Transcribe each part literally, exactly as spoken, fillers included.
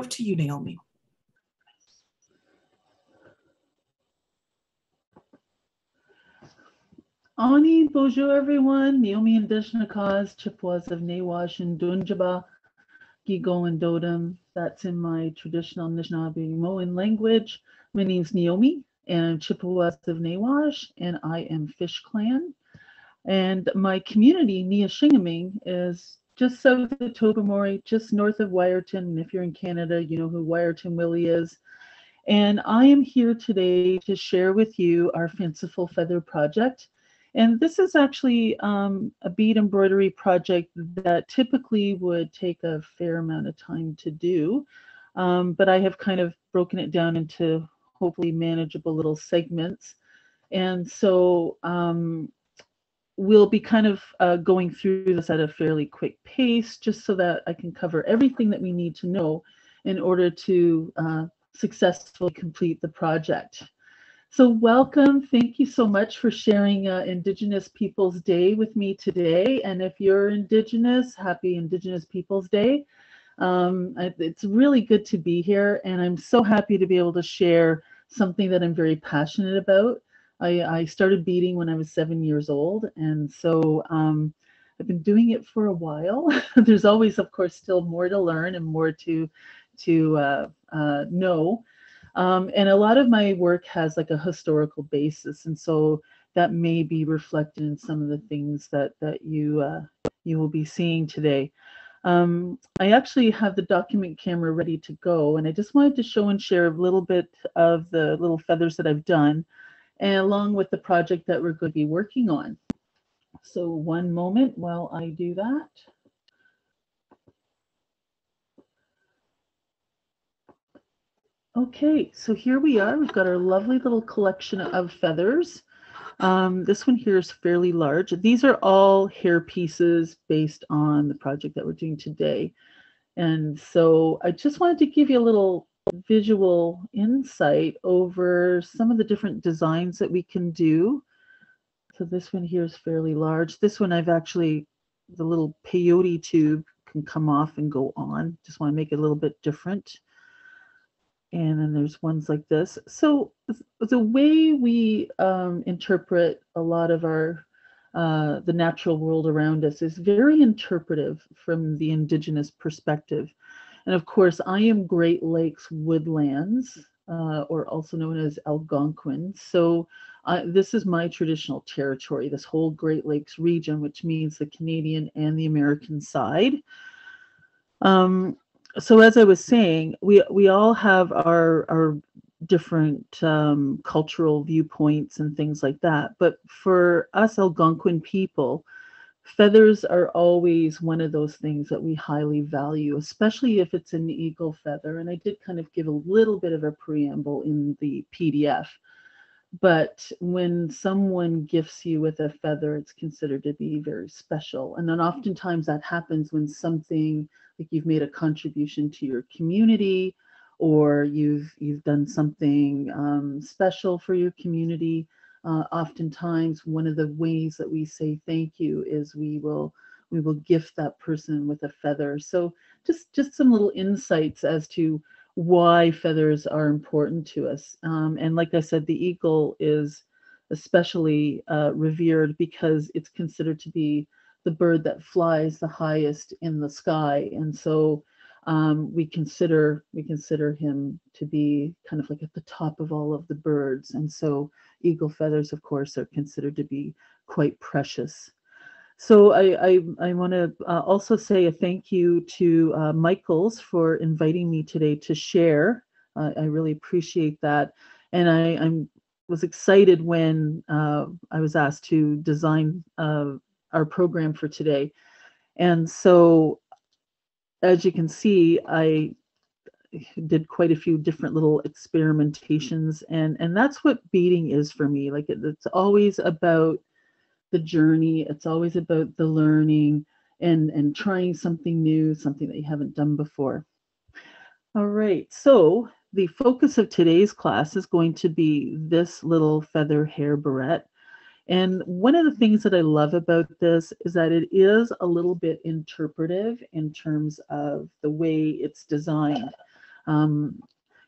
Over to you, Naomi. Ani, bonjour everyone. Naomi Ndishnakaz, Chippewas of Nawash and Dunjaba, Gigo and Dodum. That's in my traditional Nishinaabe Moan language. My name's Naomi and I'm Chippewas of Nawash and I am Fish Clan. And my community, Nia Shingaming, is just south of Tobermory, just north of Wiarton. And if you're in Canada, you know who Wiarton Willie is. And I am here today to share with you our Fanciful Feather project. And this is actually um, a bead embroidery project that typically would take a fair amount of time to do, um, but I have kind of broken it down into hopefully manageable little segments. And so um, we'll be kind of uh, going through this at a fairly quick pace, just so that I can cover everything that we need to know in order to uh, successfully complete the project. So welcome, thank you so much for sharing uh, Indigenous Peoples Day with me today. And if you're Indigenous, happy Indigenous Peoples Day. Um, it's really good to be here and I'm so happy to be able to share something that I'm very passionate about. I, I started beading when I was seven years old and so um, I've been doing it for a while. There's always, of course, still more to learn and more to, to uh, uh, know. Um, and a lot of my work has like a historical basis, and so that may be reflected in some of the things that that you uh, you will be seeing today. Um, I actually have the document camera ready to go, and I just wanted to show and share a little bit of the little feathers that I've done, and along with the project that we're going to be working on. So one moment while I do that. Okay, so here we are. We've got our lovely little collection of feathers. Um, this one here is fairly large. These are all hair pieces based on the project that we're doing today. And so I just wanted to give you a little visual insight over some of the different designs that we can do. So this one here is fairly large. This one I've actually, the little peyote tube can come off and go on. Just want to make it a little bit different. And then there's ones like this. So the way we um, interpret a lot of our, uh, the natural world around us is very interpretive from the Indigenous perspective. And of course, I am Great Lakes Woodlands, uh, or also known as Algonquin. So uh, this is my traditional territory, this whole Great Lakes region, which means the Canadian and the American side. Um, So as I was saying, we we all have our our different um, cultural viewpoints and things like that. But for us Algonquin people, feathers are always one of those things that we highly value, especially if it's an eagle feather. And I did kind of give a little bit of a preamble in the P D F. But when someone gifts you with a feather, it's considered to be very special. And then oftentimes that happens when something like you've made a contribution to your community, or you've you've done something um, special for your community. Uh, oftentimes, one of the ways that we say thank you is we will we will gift that person with a feather. So just just some little insights as to why feathers are important to us. Um, and like I said, the eagle is especially uh, revered because it's considered to be the bird that flies the highest in the sky. And so um, we consider we consider him to be kind of like at the top of all of the birds. And so eagle feathers, of course, are considered to be quite precious. So I, I, I want to uh, also say a thank you to uh, Michaels for inviting me today to share. Uh, I really appreciate that. And I I'm, was excited when uh, I was asked to design uh, our program for today. And so, as you can see, I did quite a few different little experimentations. And, and that's what beading is for me. Like it, it's always about the journey. It's always about the learning and, and trying something new, something that you haven't done before. All right, so the focus of today's class is going to be this little feather hair barrette. And one of the things that I love about this is that it is a little bit interpretive in terms of the way it's designed. Um,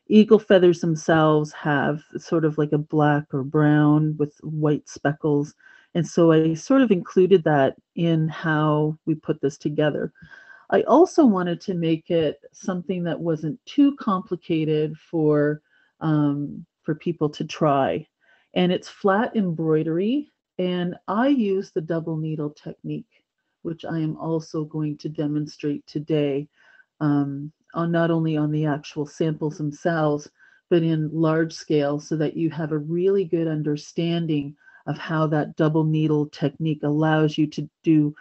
eagle feathers themselves have sort of like a black or brown with white speckles. And so I sort of included that in how we put this together. I also wanted to make it something that wasn't too complicated for, um, for people to try. And it's flat embroidery. And I use the double needle technique, which I am also going to demonstrate today, um, on not only on the actual samples themselves, but in large scale, so that you have a really good understanding of how that double needle technique allows you to do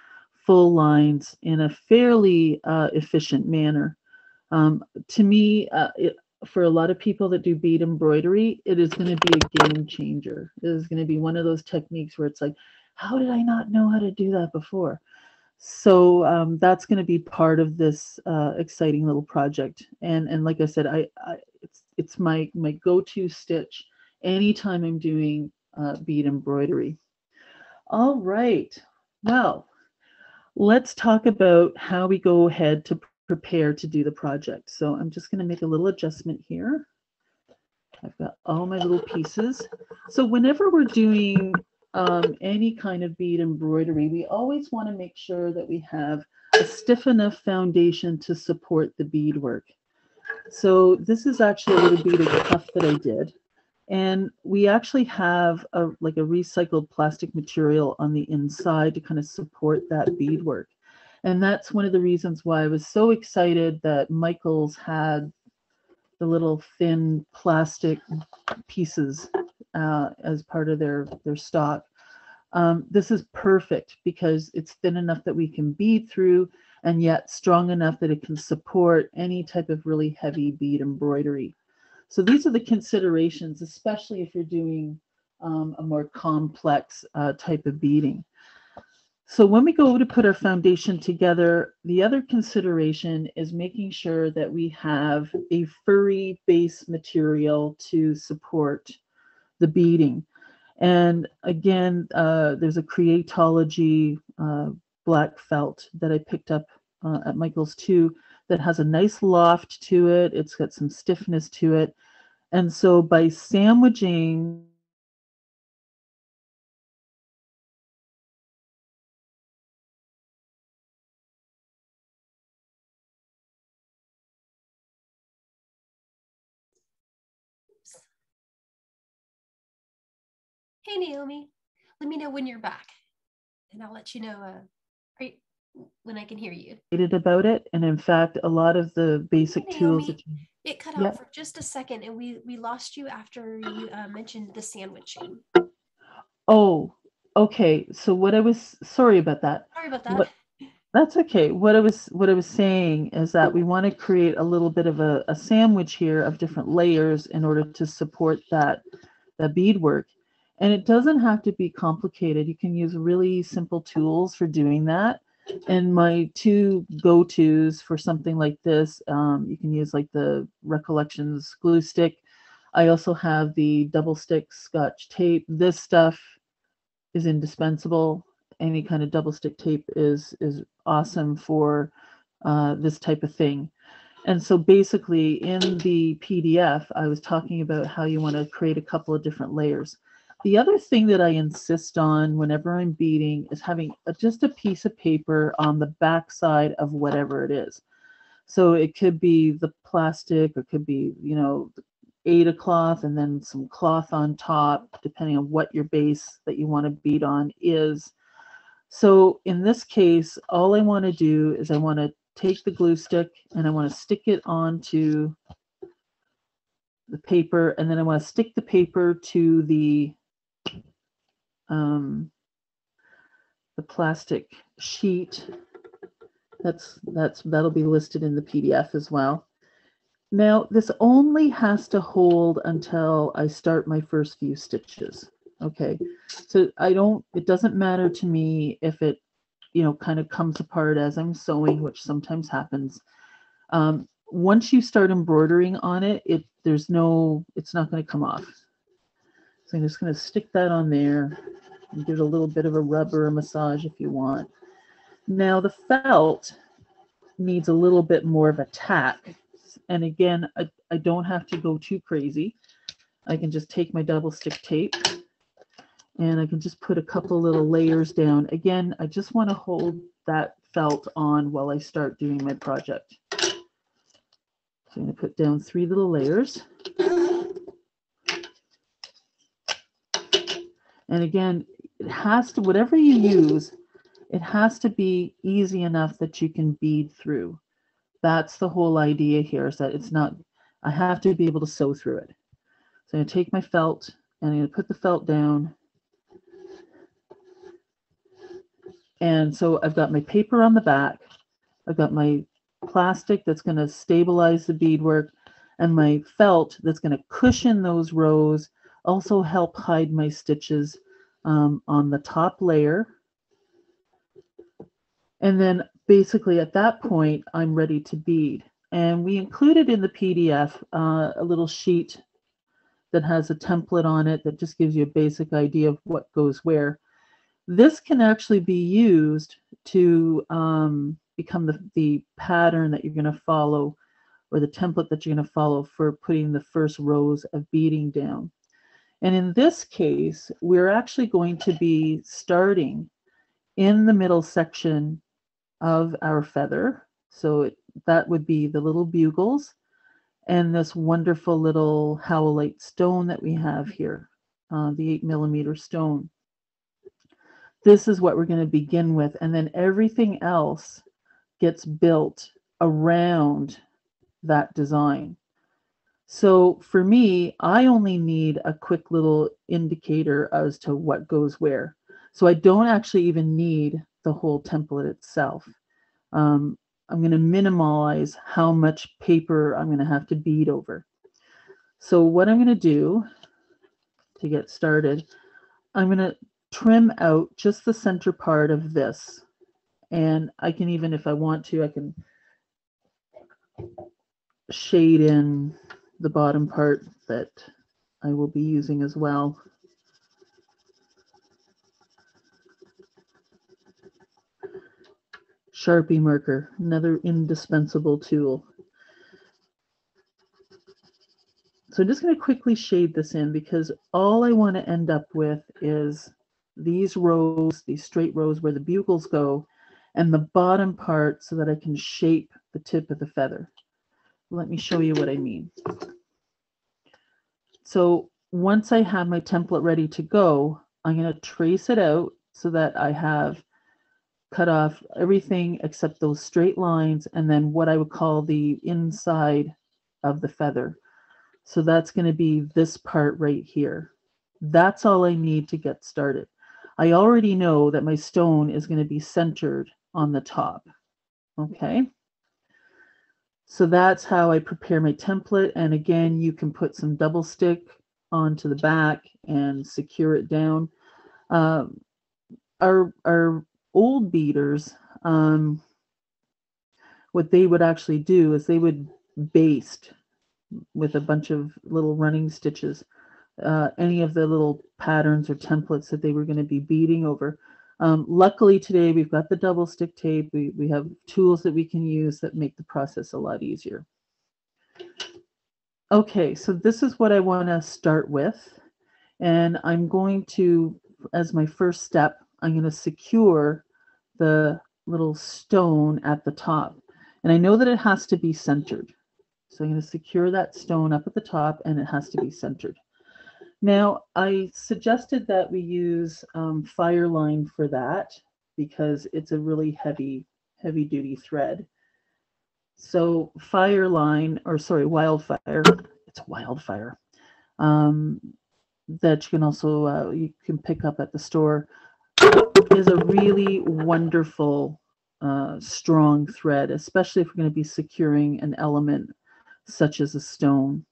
full lines in a fairly uh, efficient manner. Um, to me, uh, it, for a lot of people that do bead embroidery, it is going to be a game changer. It is going to be one of those techniques where it's like, how did I not know how to do that before? So um, that's going to be part of this uh, exciting little project. And and like I said, I, I it's it's my my go-to stitch anytime I'm doing uh, bead embroidery. All right, well, let's talk about how we go ahead to prepare to do the project. So I'm just going to make a little adjustment here. I've got all my little pieces. So whenever we're doing um, any kind of bead embroidery, we always want to make sure that we have a stiff enough foundation to support the beadwork. So this is actually a little beaded cuff that I did. And we actually have a, like a recycled plastic material on the inside to kind of support that beadwork. And that's one of the reasons why I was so excited that Michaels had the little thin plastic pieces uh, as part of their, their stock. Um, this is perfect because it's thin enough that we can bead through and yet strong enough that it can support any type of really heavy bead embroidery. So these are the considerations, especially if you're doing um, a more complex uh, type of beading. So when we go to put our foundation together, the other consideration is making sure that we have a furry base material to support the beading. And again, uh, there's a Creatology uh, black felt that I picked up uh, at Michaels too, that has a nice loft to it. It's got some stiffness to it. And so by sandwiching Oops. Hey, Naomi, let me know when you're back and I'll let you know uh, great. When I can hear you. About it. And in fact, a lot of the basic hey, Naomi, tools. That you, it cut yeah. out for just a second and we, we lost you after you uh, mentioned the sandwiching. Oh, okay. So what I was, sorry about that. Sorry about that. What, that's okay. What I was, what I was saying is that we want to create a little bit of a, a sandwich here of different layers in order to support that, that beadwork. And it doesn't have to be complicated. You can use really simple tools for doing that. And my two go-tos for something like this, um, you can use like the Recollections glue stick. I also have the double stick Scotch tape. This stuff is indispensable. Any kind of double stick tape is, is awesome for uh, this type of thing. And so basically in the P D F, I was talking about how you want to create a couple of different layers. The other thing that I insist on whenever I'm beading is having a, just a piece of paper on the backside of whatever it is. So it could be the plastic, it could be, you know, Aida cloth and then some cloth on top, depending on what your base that you want to bead on is. So in this case, all I want to do is I want to take the glue stick and I want to stick it onto the paper, and then I want to stick the paper to the Um, the plastic sheet. That's that's that'll be listed in the P D F as well. Now this only has to hold until I start my first few stitches. Okay, so I don't. It doesn't matter to me if it, you know, kind of comes apart as I'm sewing, which sometimes happens. Um, once you start embroidering on it, it there's no. It's not going to come off. So I'm just going to stick that on there. You give it a little bit of a rub or a massage if you want. Now the felt needs a little bit more of a tack. this. And again, I, I don't have to go too crazy. I can just take my double stick tape and I can just put a couple little layers down. Again, I just want to hold that felt on while I start doing my project. So I'm going to put down three little layers. And again, it has to, whatever you use, it has to be easy enough that you can bead through. That's the whole idea here, is that it's not, I have to be able to sew through it. So I'm going to take my felt and I'm going to put the felt down. And so I've got my paper on the back. I've got my plastic that's going to stabilize the beadwork, and my felt that's going to cushion those rows, also help hide my stitches um, on the top layer. And then basically at that point, I'm ready to bead. And we included in the P D F uh, a little sheet that has a template on it that just gives you a basic idea of what goes where. This can actually be used to um, become the, the pattern that you're going to follow, or the template that you're going to follow for putting the first rows of beading down. And in this case, we're actually going to be starting in the middle section of our feather. So it, that would be the little bugles and this wonderful little howlite stone that we have here, uh, the eight millimeter stone. This is what we're going to begin with. And then everything else gets built around that design. So for me, I only need a quick little indicator as to what goes where. So I don't actually even need the whole template itself. Um, I'm going to minimize how much paper I'm going to have to bead over. So what I'm going to do to get started, I'm going to trim out just the center part of this. And I can even, if I want to, I can shade in the bottom part that I will be using as well. Sharpie marker, another indispensable tool. So I'm just going to quickly shade this in, because all I want to end up with is these rows, these straight rows where the bugles go, and the bottom part so that I can shape the tip of the feather. Let me show you what I mean. So once I have my template ready to go, I'm going to trace it out so that I have cut off everything except those straight lines and then what I would call the inside of the feather. So that's going to be this part right here. That's all I need to get started. I already know that my stone is going to be centered on the top. Okay. So that's how I prepare my template. And again, you can put some double stick onto the back and secure it down. Um, our, our old beaters, um, what they would actually do is they would baste with a bunch of little running stitches uh, any of the little patterns or templates that they were going to be beading over. Um, luckily today we've got the double stick tape. We, we have tools that we can use that make the process a lot easier. Okay, so this is what I want to start with. And I'm going to, as my first step, I'm going to secure the little stone at the top. And I know that it has to be centered. So I'm going to secure that stone up at the top, and it has to be centered. Now, I suggested that we use um, Fireline for that, because it's a really heavy, heavy duty thread. So Fireline, or sorry, Wildfire, it's Wildfire, um, that you can also, uh, you can pick up at the store, is a really wonderful, uh, strong thread, especially if we're going to be securing an element such as a stone.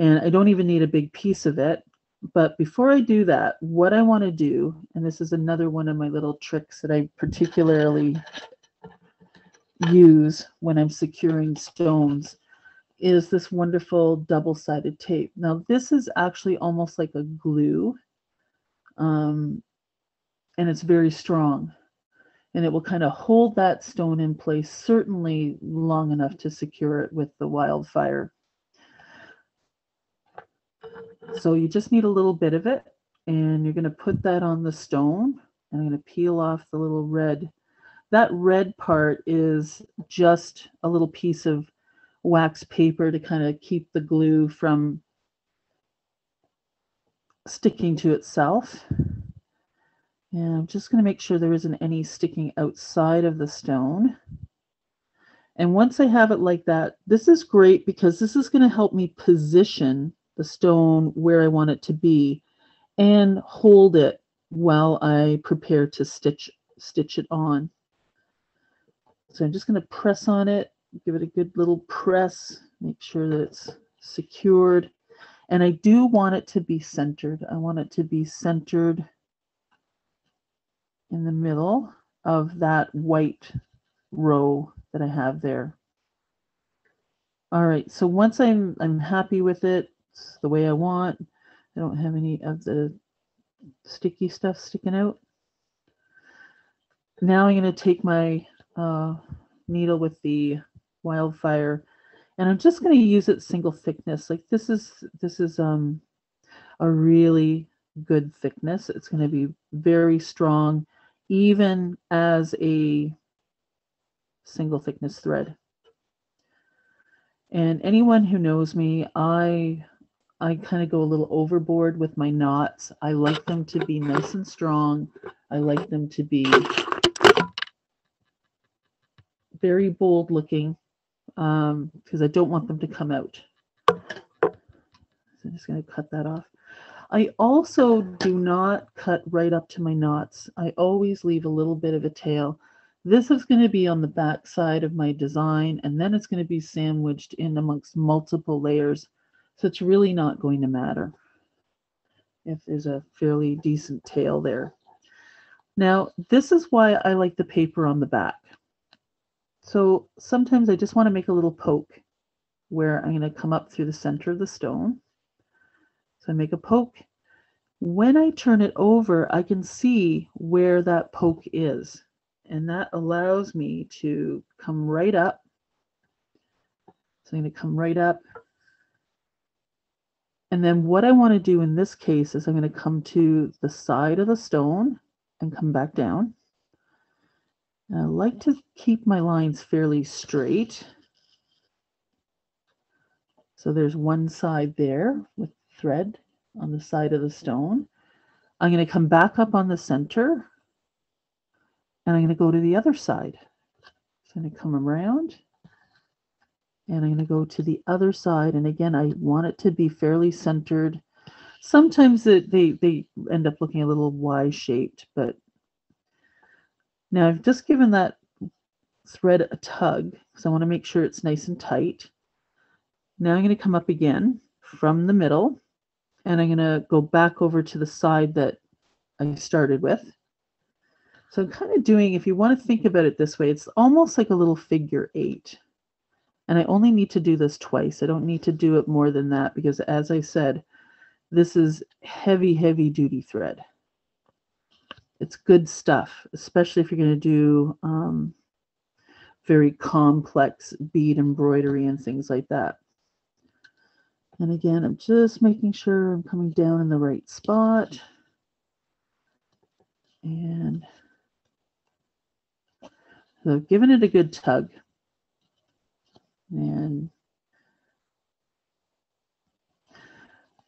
And I don't even need a big piece of it. But before I do that, what I want to do, and this is another one of my little tricks that I particularly use when I'm securing stones, is this wonderful double-sided tape. Now, this is actually almost like a glue, um, and it's very strong. and it will kind of hold that stone in place, certainly long enough to secure it with the wildfire. So you just need a little bit of it, and you're going to put that on the stone, and I'm going to peel off the little red. That red part is just a little piece of wax paper to kind of keep the glue from sticking to itself. And I'm just going to make sure there isn't any sticking outside of the stone. And once I have it like that, this is great because this is going to help me position the stone where I want it to be and hold it while I prepare to stitch, stitch it on. So I'm just going to press on it, give it a good little press, make sure that it's secured. And I do want it to be centered. I want it to be centered in the middle of that white row that I have there. All right, so once I'm, I'm happy with it, it's the way I want. I don't have any of the sticky stuff sticking out. Now I'm going to take my uh, needle with the wildfire, and I'm just going to use it single thickness. Like this is, this is um, a really good thickness. It's going to be very strong, even as a single thickness thread. And anyone who knows me, I I kind of go a little overboard with my knots. I like them to be nice and strong. I like them to be very bold looking, um, because I don't want them to come out. So I'm just going to cut that off. I also do not cut right up to my knots. I always leave a little bit of a tail. This is going to be on the back side of my design, and then it's going to be sandwiched in amongst multiple layers. So it's really not going to matter if there's a fairly decent tail there. Now, this is why I like the paper on the back. So sometimes I just want to make a little poke where I'm going to come up through the center of the stone. So I make a poke. When I turn it over, I can see where that poke is. And that allows me to come right up. So I'm going to come right up. And then what I want to do in this case is I'm going to come to the side of the stone and come back down. And I like to keep my lines fairly straight. So there's one side there with thread on the side of the stone. I'm going to come back up on the center, and I'm going to go to the other side. So I'm going to come around, and I'm going to go to the other side. And again, I want it to be fairly centered. Sometimes they, they, they end up looking a little Y-shaped, but now I've just given that thread a tug, so I want to make sure it's nice and tight. Now I'm going to come up again from the middle, and I'm going to go back over to the side that I started with. So I'm kind of doing, if you want to think about it this way, it's almost like a little figure eight. And I only need to do this twice. I don't need to do it more than that because, as I said, this is heavy, heavy duty thread. It's good stuff, especially if you're going to do um, very complex bead embroidery and things like that. And again, I'm just making sure I'm coming down in the right spot. And so I've given it a good tug. And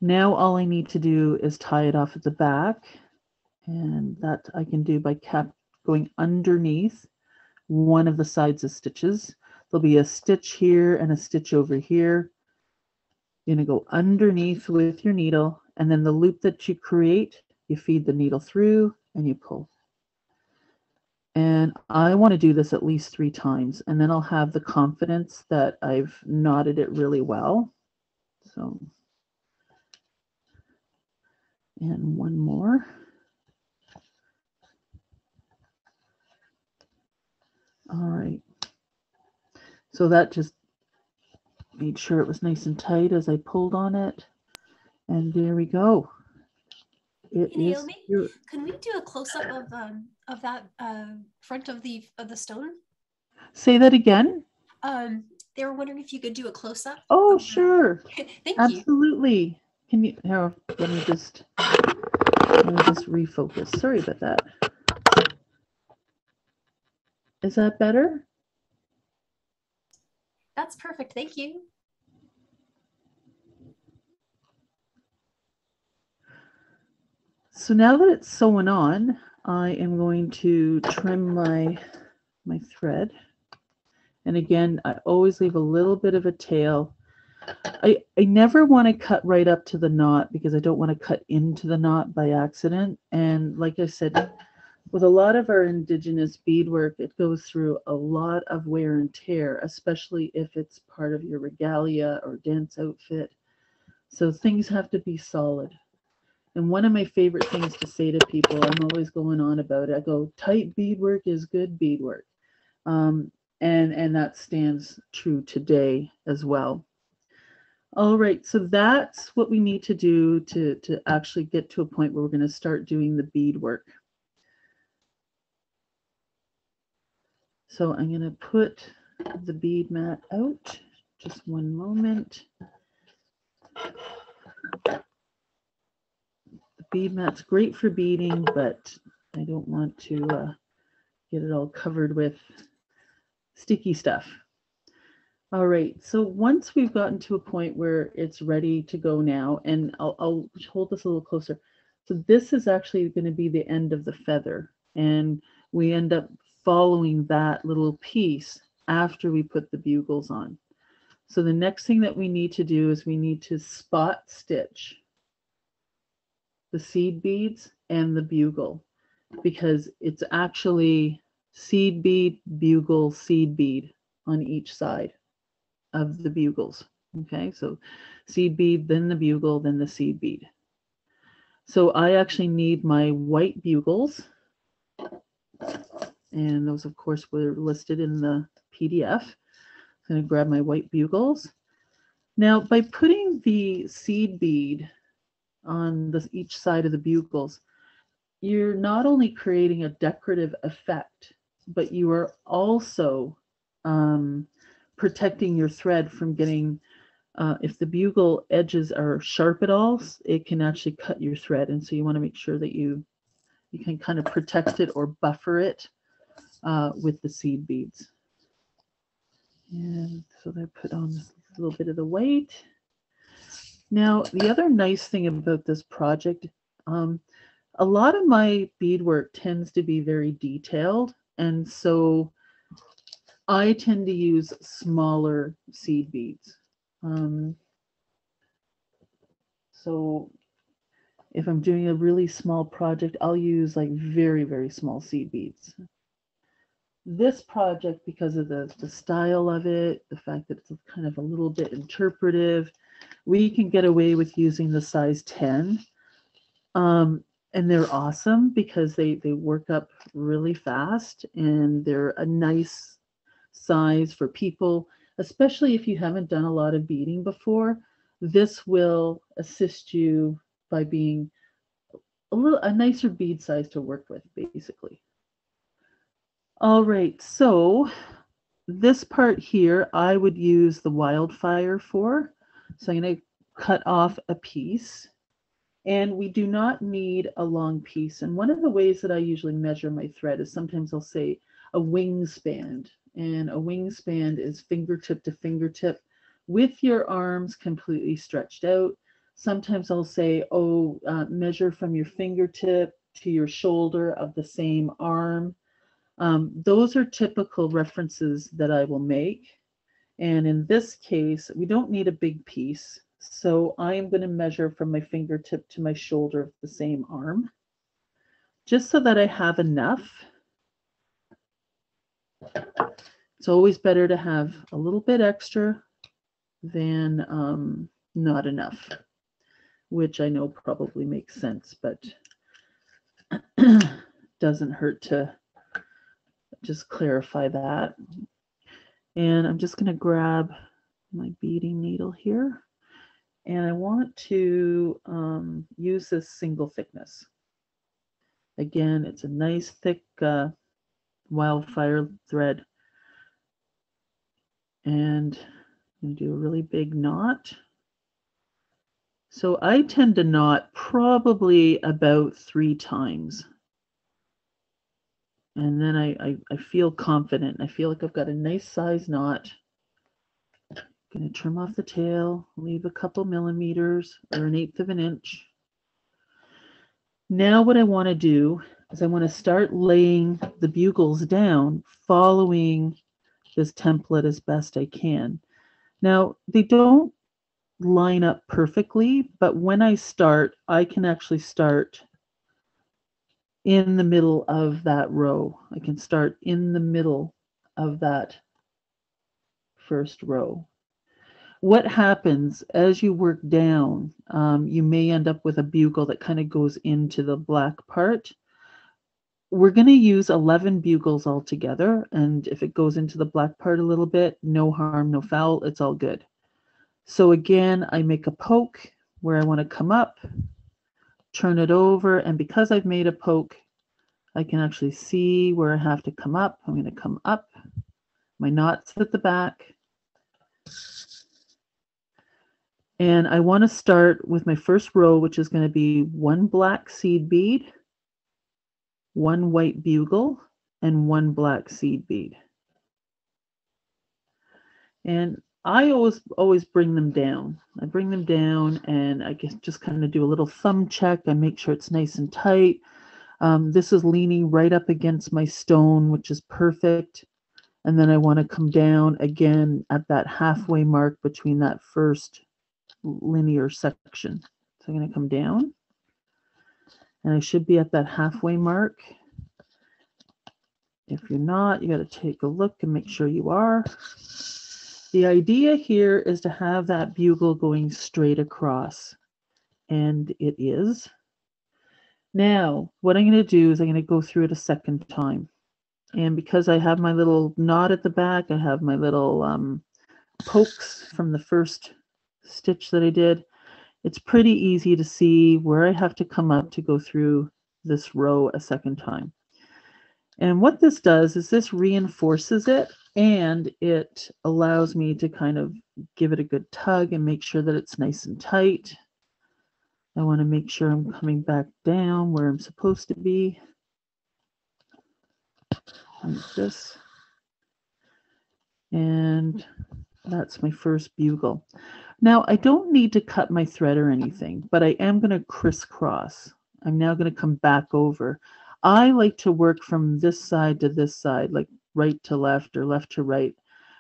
now all I need to do is tie it off at the back. And that I can do by cap going underneath one of the sides of stitches. There'll be a stitch here and a stitch over here. You're going to go underneath with your needle, and then the loop that you create, you feed the needle through and you pull. And I want to do this at least three times, and then I'll have the confidence that I've knotted it really well. So, and one more. All right. So that just made sure it was nice and tight as I pulled on it. And there we go. Naomi, your... can we do a close-up of um, of that uh, front of the of the stone? Say that again. Um, they were wondering if you could do a close-up. Oh, sure. Thank Absolutely. You. Can you? Oh, let me just let me just refocus. Sorry about that. Is that better? That's perfect. Thank you. So now that it's sewn on, I am going to trim my my thread. And again, I always leave a little bit of a tail. I, I never want to cut right up to the knot because I don't want to cut into the knot by accident. And like I said, with a lot of our Indigenous beadwork, it goes through a lot of wear and tear, especially if it's part of your regalia or dance outfit. So things have to be solid. And one of my favorite things to say to people, I'm always going on about it, I go, tight beadwork is good beadwork. Um, and, and that stands true today as well. All right, so that's what we need to do to, to actually get to a point where we're going to start doing the beadwork. So I'm going to put the bead mat out, just one moment. Bead mat's great for beading, but I don't want to uh, get it all covered with sticky stuff. All right, so once we've gotten to a point where it's ready to go now, and I'll, I'll hold this a little closer. So this is actually going to be the end of the feather, and we end up following that little piece after we put the bugles on. So the next thing that we need to do is we need to spot stitch the seed beads and the bugle, because it's actually seed bead, bugle, seed bead on each side of the bugles. Okay, so seed bead, then the bugle, then the seed bead. So I actually need my white bugles, and those of course were listed in the P D F. I'm going to grab my white bugles. Now by putting the seed bead on this each side of the bugles, you're not only creating a decorative effect, but you are also um, protecting your thread from getting, uh, if the bugle edges are sharp at all, it can actually cut your thread. And so you want to make sure that you you can kind of protect it or buffer it uh, with the seed beads. And so I put on a little bit of the white. Now, the other nice thing about this project, um, a lot of my beadwork tends to be very detailed, and so I tend to use smaller seed beads. Um, so if I'm doing a really small project, I'll use like very, very small seed beads. This project, because of the, the style of it, the fact that it's kind of a little bit interpretive, we can get away with using the size ten, um, and they're awesome because they, they work up really fast, and they're a nice size for people, especially if you haven't done a lot of beading before. This will assist you by being a little a nicer bead size to work with, basically. All right, so this part here, I would use the Wildfire for. So I'm going to cut off a piece, and we do not need a long piece. And one of the ways that I usually measure my thread is sometimes I'll say a wingspan, and a wingspan is fingertip to fingertip with your arms completely stretched out. Sometimes I'll say, oh, uh, measure from your fingertip to your shoulder of the same arm. Um, those are typical references that I will make. And in this case, we don't need a big piece. So I am going to measure from my fingertip to my shoulder of the same arm, just so that I have enough. It's always better to have a little bit extra than um, not enough, which I know probably makes sense, but doesn't hurt to just clarify that. And I'm just going to grab my beading needle here, And I want to um, use this single thickness. Again, it's a nice thick uh, wildfire thread. And I'm going to do a really big knot. So I tend to knot probably about three times. And then I, I, I feel confident. I feel like I've got a nice size knot. I'm going to trim off the tail, leave a couple millimeters or an eighth of an inch. Now what I want to do is I want to start laying the bugles down, following this template as best I can. Now, they don't line up perfectly, but when I start, I can actually start in the middle of that row. I can start in the middle of that first row. What happens as you work down, um, you may end up with a bugle that kind of goes into the black part. We're going to use eleven bugles altogether, and if it goes into the black part a little bit, no harm, no foul, it's all good. So again, I make a poke where I want to come up, turn it over, and because I've made a poke, I can actually see where I have to come up. I'm going to come up, my knot's at the back, and I want to start with my first row, which is going to be one black seed bead, one white bugle, and one black seed bead. And I always always bring them down. I bring them down and I guess just kind of do a little thumb check. I make sure it's nice and tight. Um, this is leaning right up against my stone, which is perfect. And then I want to come down again at that halfway mark between that first linear section. So I'm going to come down and I should be at that halfway mark. If you're not, you got to take a look and make sure you are. The idea here is to have that bugle going straight across, and it is. Now, what I'm going to do is I'm going to go through it a second time. And because I have my little knot at the back, I have my little um, pokes from the first stitch that I did, it's pretty easy to see where I have to come up to go through this row a second time. And what this does is this reinforces it, and it allows me to kind of give it a good tug and make sure that it's nice and tight. I want to make sure I'm coming back down where I'm supposed to be, like this. And that's my first bugle. Now, I don't need to cut my thread or anything, but I am going to crisscross. I'm now going to come back over. I like to work from this side to this side, like right to left or left to right,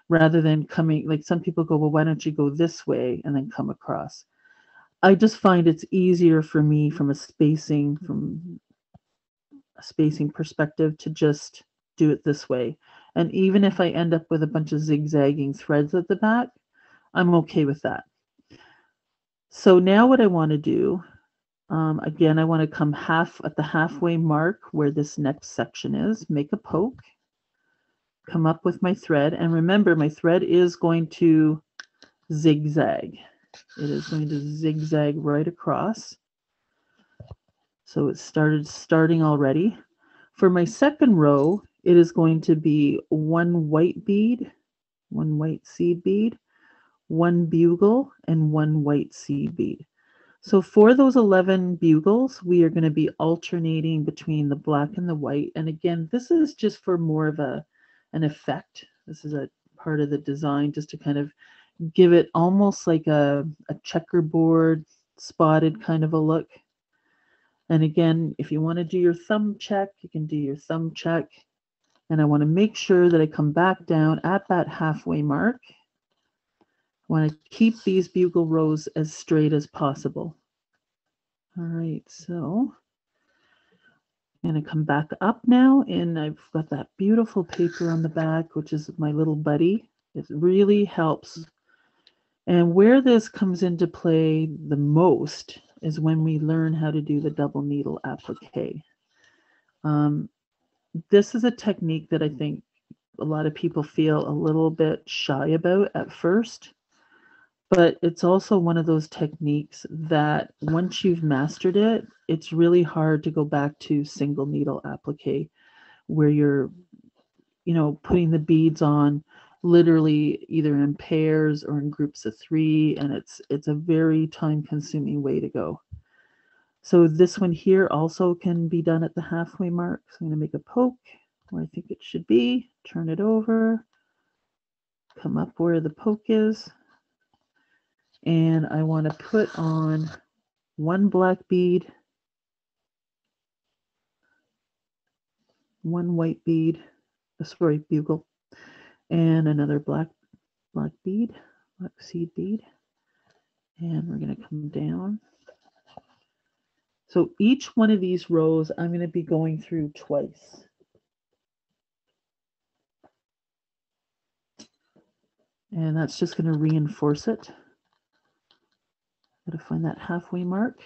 rather than coming, like some people go, well, why don't you go this way and then come across? I just find it's easier for me from a spacing, from a spacing perspective to just do it this way. And even if I end up with a bunch of zigzagging threads at the back, I'm okay with that. So now what I want to do, um, again, I want to come half at the halfway mark where this next section is, make a poke, come up with my thread. And remember, my thread is going to zigzag. It is going to zigzag right across. So it started starting already. For my second row, it is going to be one white bead, one white seed bead, one bugle, and one white seed bead. So for those eleven bugles, we are going to be alternating between the black and the white. And again, this is just for more of a an effect. This is a part of the design just to kind of give it almost like a, a checkerboard spotted kind of a look. And again, if you want to do your thumb check, you can do your thumb check. And I want to make sure that I come back down at that halfway mark. I want to keep these bugle rows as straight as possible. All right, so I'm going to come back up now, and I've got that beautiful paper on the back, which is my little buddy. It really helps. And where this comes into play the most is when we learn how to do the double needle applique. Um, this is a technique that I think a lot of people feel a little bit shy about at first. But it's also one of those techniques that once you've mastered it, it's really hard to go back to single needle applique, where you're, you know, putting the beads on literally either in pairs or in groups of three, and it's it's a very time-consuming way to go. So this one here also can be done at the halfway mark. So I'm going to make a poke where I think it should be, turn it over, come up where the poke is, and I want to put on one black bead, one white bead, sorry, bugle, and another black black bead, black seed bead, and we're going to come down. So each one of these rows, I'm going to be going through twice. And that's just going to reinforce it. Got to find that halfway mark.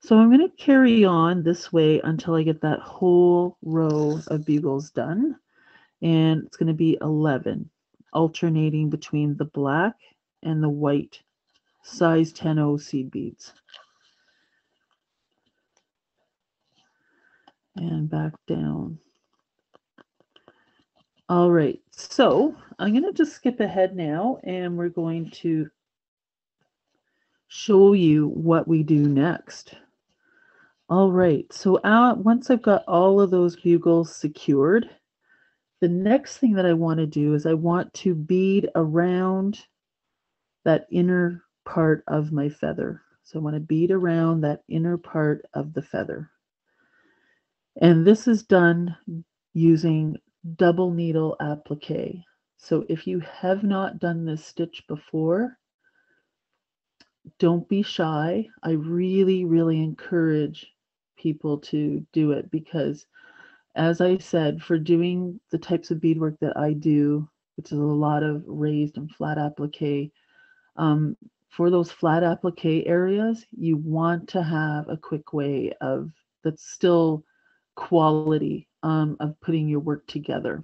So I'm going to carry on this way until I get that whole row of bugles done. And it's going to be eleven, alternating between the black and the white size ten oh seed beads. And back down. All right, so I'm going to just skip ahead now, and we're going to show you what we do next. All right, so uh, once I've got all of those bugles secured, the next thing that I want to do is I want to bead around that inner part of my feather. So I want to bead around that inner part of the feather. And this is done using double needle applique. So if you have not done this stitch before, don't be shy. I really, really encourage people to do it, because as I said, for doing the types of beadwork that I do, which is a lot of raised and flat applique, um, for those flat applique areas, you want to have a quick way of that's still quality um, of putting your work together.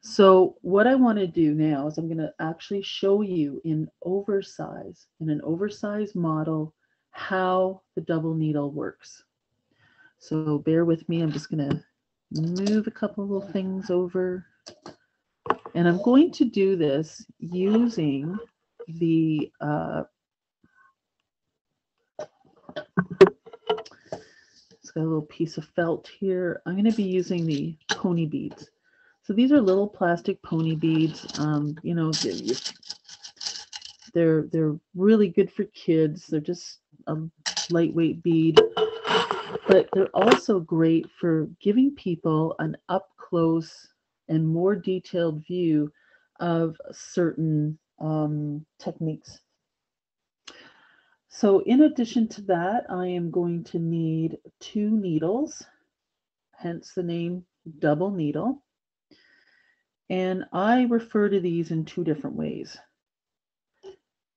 So what I want to do now is I'm going to actually show you in oversize, in an oversized model, how the double needle works. So bear with me. I'm just going to move a couple of things over. And I'm going to do this using the uh it's got a little piece of felt here. I'm going to be using the pony beads. So these are little plastic pony beads. Um you know, they're they're really good for kids. They're just a lightweight bead, but they're also great for giving people an up close and more detailed view of certain Um, techniques. So in addition to that, I am going to need two needles, hence the name double needle. And I refer to these in two different ways.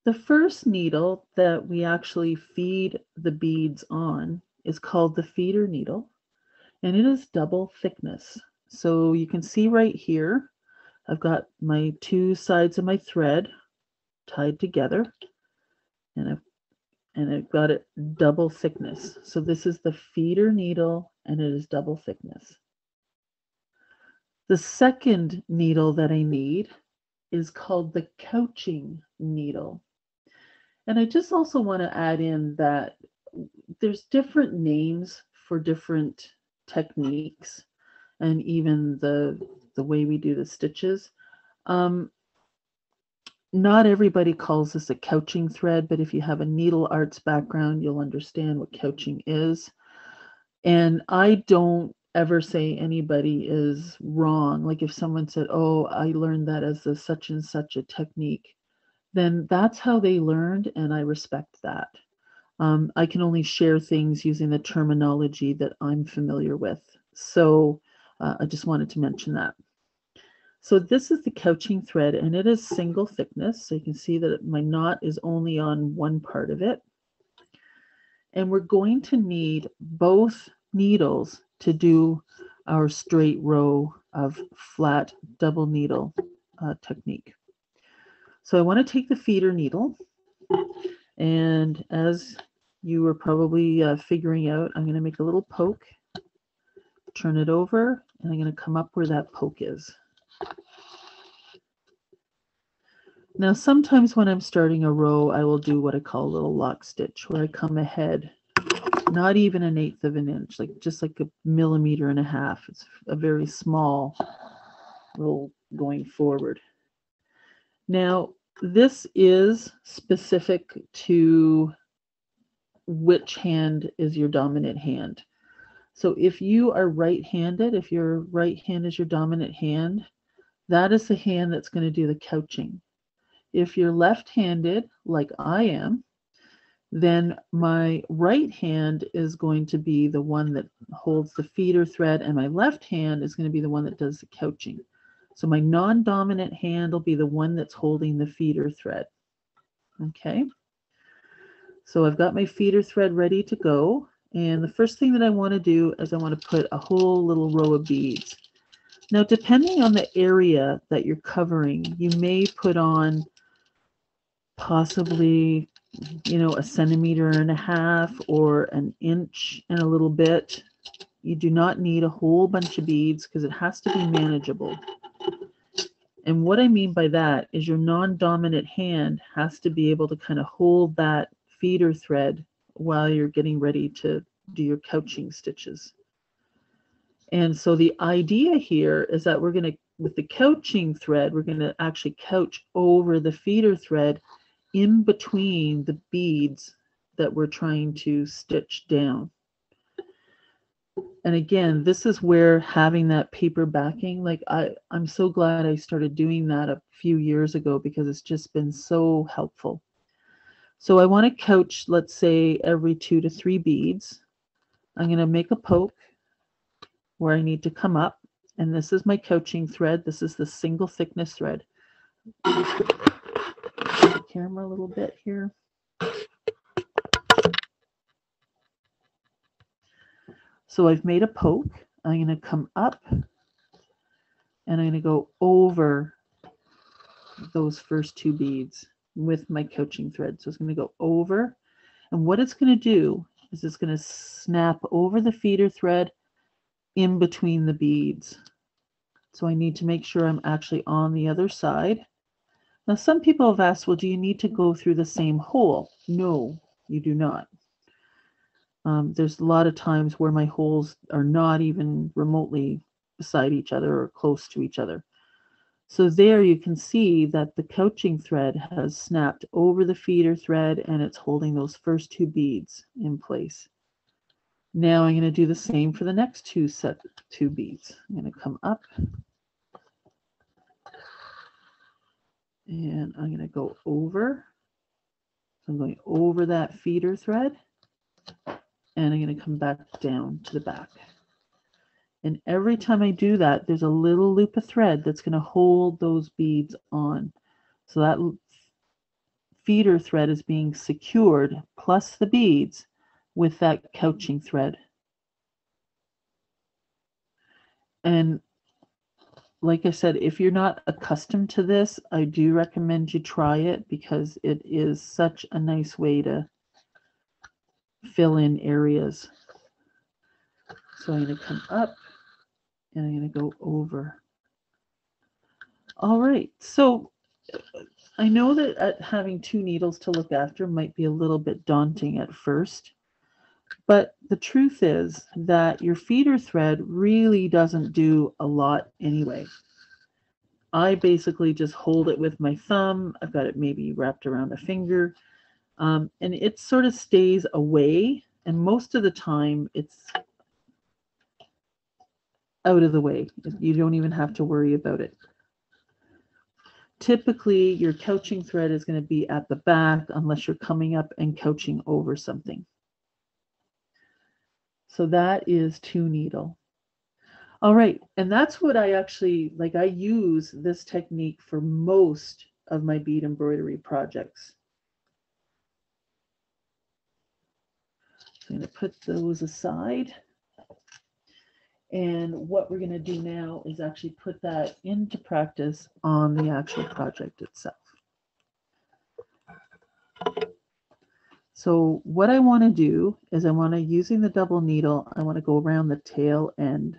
The first needle that we actually feed the beads on is called the feeder needle, and it is double thickness. So you can see right here, I've got my two sides of my thread tied together, and I've, and I've got it double thickness. So this is the feeder needle, and it is double thickness. The second needle that I need is called the couching needle. And I just also want to add in that there's different names for different techniques, and even the the way we do the stitches. Um, not everybody calls this a couching thread, but if you have a needle arts background, you'll understand what couching is. And I don't ever say anybody is wrong. Like if someone said, oh, I learned that as a such and such a technique, then that's how they learned, and I respect that. Um, I can only share things using the terminology that I'm familiar with. So uh, I just wanted to mention that. So this is the couching thread, and it is single thickness. So you can see that my knot is only on one part of it. And we're going to need both needles to do our straight row of flat double needle uh, technique. So I want to take the feeder needle, and as you were probably uh, figuring out, I'm going to make a little poke, turn it over, and I'm going to come up where that poke is. Now, sometimes when I'm starting a row, I will do what I call a little lock stitch, where I come ahead, not even an eighth of an inch, like just like a millimeter and a half. It's a very small roll going forward. Now, this is specific to which hand is your dominant hand. So if you are right-handed, if your right hand is your dominant hand, that is the hand that's going to do the couching. If you're left-handed, like I am, then my right hand is going to be the one that holds the feeder thread, and my left hand is going to be the one that does the couching. So my non-dominant hand will be the one that's holding the feeder thread. Okay. So I've got my feeder thread ready to go. And the first thing that I want to do is I want to put a whole little row of beads. Now, depending on the area that you're covering, you may put on possibly, you know, a centimeter and a half or an inch and a little bit. You do not need a whole bunch of beads because it has to be manageable. And what I mean by that is your non-dominant hand has to be able to kind of hold that feeder thread while you're getting ready to do your couching stitches. And so the idea here is that we're going to, with the couching thread, we're going to actually couch over the feeder thread in between the beads that we're trying to stitch down. And again, this is where having that paper backing, like I, I'm so glad I started doing that a few years ago because it's just been so helpful. So I want to couch, let's say, every two to three beads. I'm going to make a poke where I need to come up. And this is my couching thread. This is the single thickness thread. Camera a little bit here. So I've made a poke. I'm going to come up and I'm going to go over those first two beads with my couching thread. So it's going to go over, and what it's going to do is it's going to snap over the feeder thread in between the beads. So I need to make sure I'm actually on the other side. Now, some people have asked, well, do you need to go through the same hole? No, you do not. Um, there's a lot of times where my holes are not even remotely beside each other or close to each other. So there you can see that the couching thread has snapped over the feeder thread and it's holding those first two beads in place. Now I'm going to do the same for the next two set two beads. I'm going to come up and I'm going to go over. So I'm going over that feeder thread. And I'm going to come back down to the back. And every time I do that, there's a little loop of thread that's going to hold those beads on. So that feeder thread is being secured, plus the beads, with that couching thread. And like I said, if you're not accustomed to this, I do recommend you try it because it is such a nice way to fill in areas. So I'm going to come up and I'm going to go over. All right, so I know that having two needles to look after might be a little bit daunting at first, but the truth is that your feeder thread really doesn't do a lot anyway. I basically just hold it with my thumb. I've got it maybe wrapped around a finger. Um, and it sort of stays away, and most of the time it's out of the way. You don't even have to worry about it. Typically, your couching thread is going to be at the back unless you're coming up and couching over something. So that is two needle. All right, and that's what I actually, like I use this technique for most of my bead embroidery projects. I'm going to put those aside And what we're going to do now is actually put that into practice on the actual project itself. So what I want to do is I want to, using the double needle, I want to go around the tail end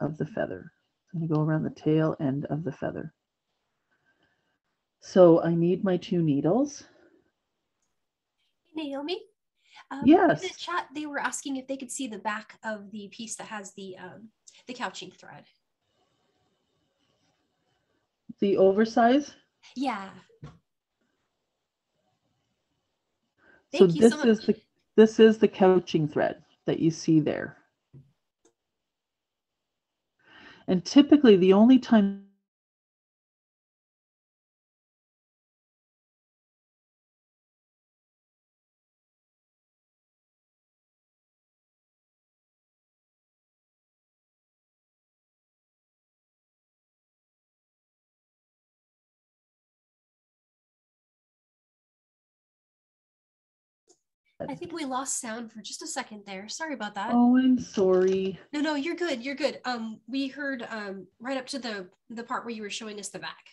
of the feather. I'm going to go around the tail end of the feather. So I need my two needles. Naomi? Um, yes. In the chat, they were asking if they could see the back of the piece that has the um, the couching thread. The oversize? Yeah. So Thank you this so much. is the this is the couching thread that you see there. And typically, the only time I think we lost sound for just a second there. Sorry about that. Oh, I'm sorry. No, no, you're good. You're good. Um, we heard um, right up to the, the part where you were showing us the back.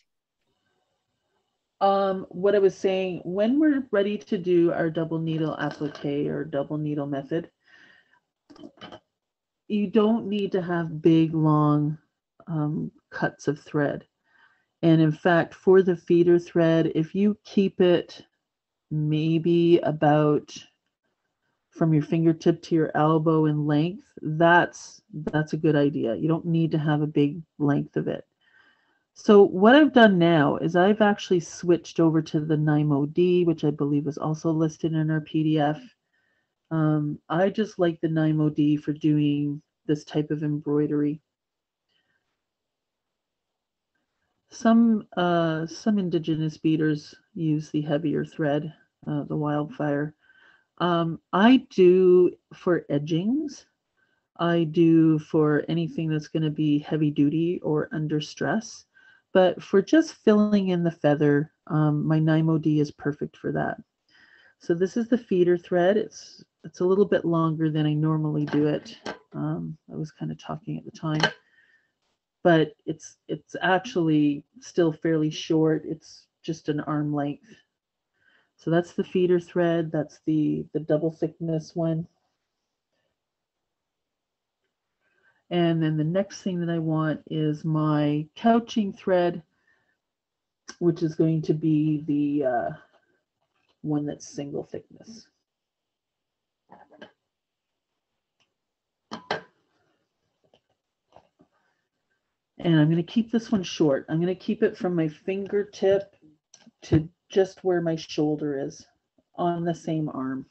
Um, what I was saying, when we're ready to do our double needle applique or double needle method, you don't need to have big, long um, cuts of thread. And in fact, for the feeder thread, if you keep it maybe about from your fingertip to your elbow in length, that's that's a good idea. You don't need to have a big length of it. So what I've done now is I've actually switched over to the Nymo D, which I believe was also listed in our P D F. Um, I just like the Nymo D for doing this type of embroidery. Some uh, some Indigenous beaters use the heavier thread, uh, the Wildfire. Um, I do for edgings. I do for anything that's going to be heavy duty or under stress. But for just filling in the feather, um, my Nymo D is perfect for that. So this is the feeder thread. It's it's a little bit longer than I normally do it. Um, I was kind of talking at the time, but it's it's actually still fairly short. It's just an arm length. So that's the feeder thread. That's the, the double thickness one. And then the next thing that I want is my couching thread, which is going to be the uh, one that's single thickness. And I'm going to keep this one short. I'm going to keep it from my fingertip to just where my shoulder is on the same arm.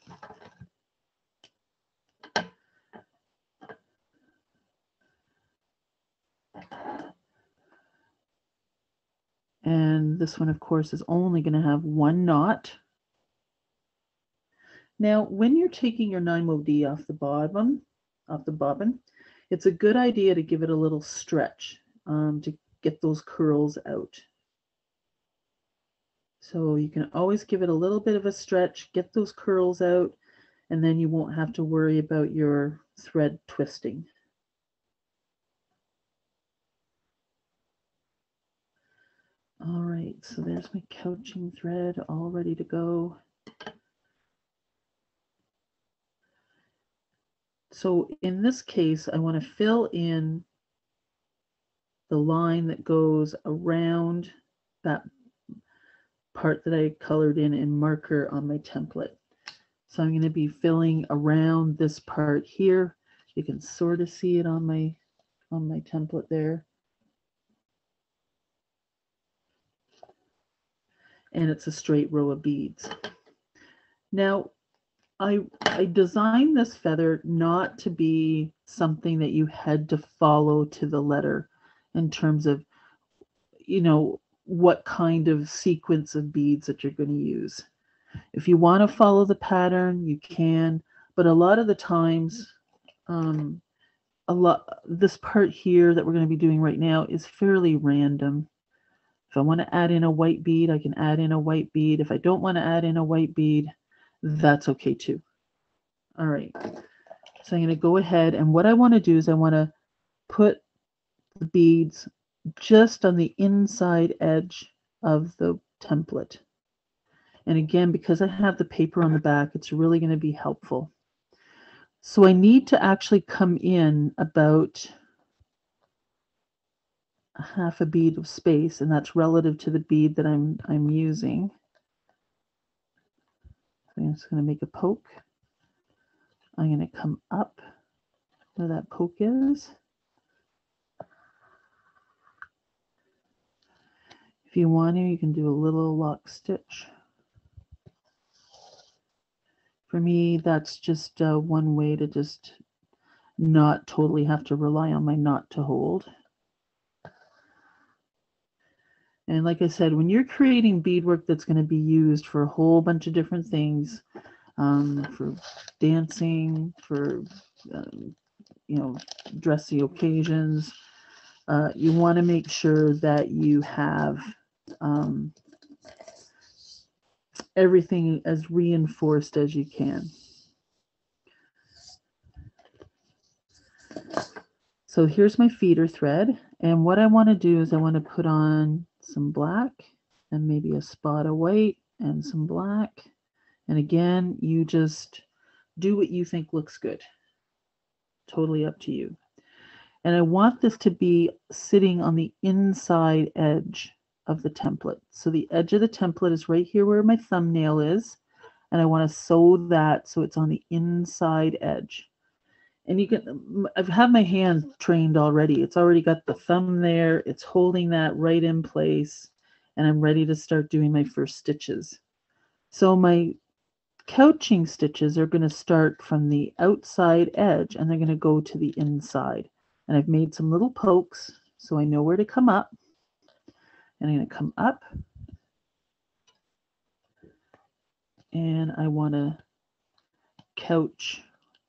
And this one, of course, is only going to have one knot. Now, when you're taking your Nymo D off the bobbin, off the bobbin, it's a good idea to give it a little stretch. Um, to get those curls out. So you can always give it a little bit of a stretch, get those curls out, and then you won't have to worry about your thread twisting. All right, so there's my couching thread all ready to go. So in this case, I want to fill in the line that goes around that part that I colored in in marker on my template. So I'm going to be filling around this part here. You can sort of see it on my on my template there. And it's a straight row of beads. Now, I, I designed this feather not to be something that you had to follow to the letter in terms of, you know, what kind of sequence of beads that you're going to use. If you want to follow the pattern, you can, but a lot of the times, um, a lot, this part here that we're going to be doing right now is fairly random. If I want to add in a white bead, I can add in a white bead. If I don't want to add in a white bead, that's okay too. All right. So I'm going to go ahead, and what I want to do is I want to put the beads just on the inside edge of the template. And again, because I have the paper on the back, it's really going to be helpful. So I need to actually come in about half a bead of space, and that's relative to the bead that I'm, I'm using. So I'm just going to make a poke. I'm going to come up where that poke is. If you want to, you can do a little lock stitch. For me, that's just uh, one way to just not totally have to rely on my knot to hold. And like I said, when you're creating beadwork that's going to be used for a whole bunch of different things, um, for dancing, for um, you know, dressy occasions, uh, you want to make sure that you have um, everything as reinforced as you can. So here's my feeder thread, and what I want to do is I want to put on some black and maybe a spot of white and some black, and again, you just do what you think looks good, totally up to you. And I want this to be sitting on the inside edge of the template. So the edge of the template is right here where my thumbnail is, and I want to sew that so it's on the inside edge. And you can, I've had my hand trained already. It's already got the thumb there. It's holding that right in place, and I'm ready to start doing my first stitches. So my couching stitches are going to start from the outside edge, and they're going to go to the inside. And I've made some little pokes so I know where to come up. And I'm going to come up, and I want to couch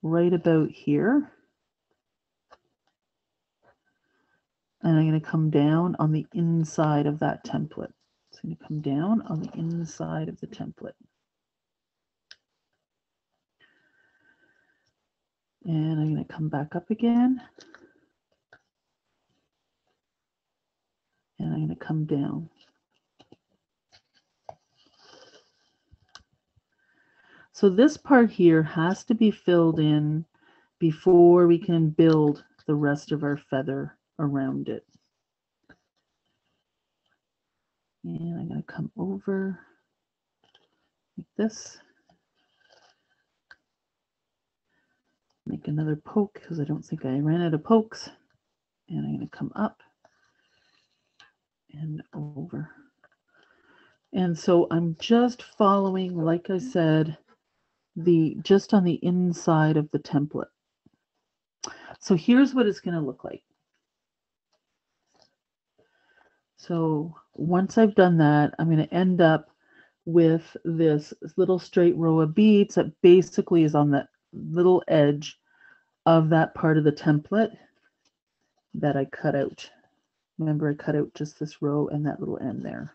right about here. And I'm going to come down on the inside of that template. It's going to come down on the inside of the template. And I'm going to come back up again. And I'm going to come down. So this part here has to be filled in before we can build the rest of our feather around it. And I'm going to come over like this. Make another poke because I don't think I ran out of pokes. And I'm going to come up and over. And so I'm just following, like I said, the just on the inside of the template. So here's what it's going to look like. So once I've done that, I'm going to end up with this little straight row of beads that basically is on that little edge of that part of the template that I cut out. Remember, I cut out just this row and that little end there.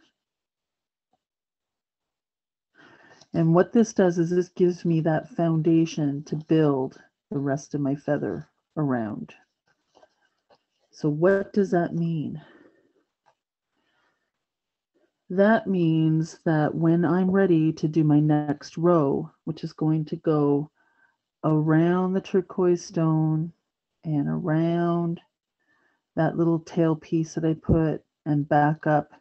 And what this does is this gives me that foundation to build the rest of my feather around. So what does that mean? That means that when I'm ready to do my next row, which is going to go around the turquoise stone and around that little tail piece that I put and back up,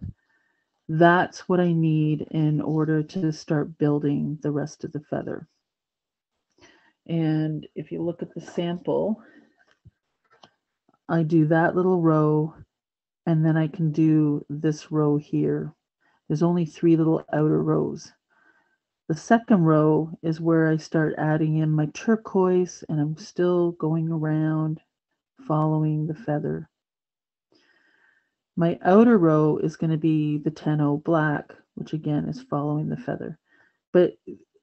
that's what I need in order to start building the rest of the feather. And if you look at the sample, I do that little row, and then I can do this row here. There's only three little outer rows. The second row is where I start adding in my turquoise, and I'm still going around following the feather. My outer row is going to be the ten oh black, which again is following the feather. But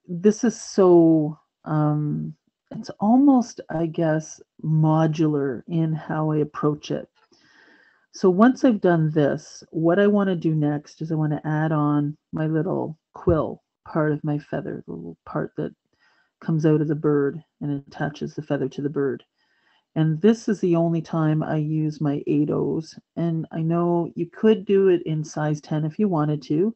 this is so, um, it's almost, I guess, modular in how I approach it. So once I've done this, what I want to do next is I want to add on my little quill part of my feather, the little part that comes out of the bird and attaches the feather to the bird. And this is the only time I use my eight ohs. And I know you could do it in size ten if you wanted to.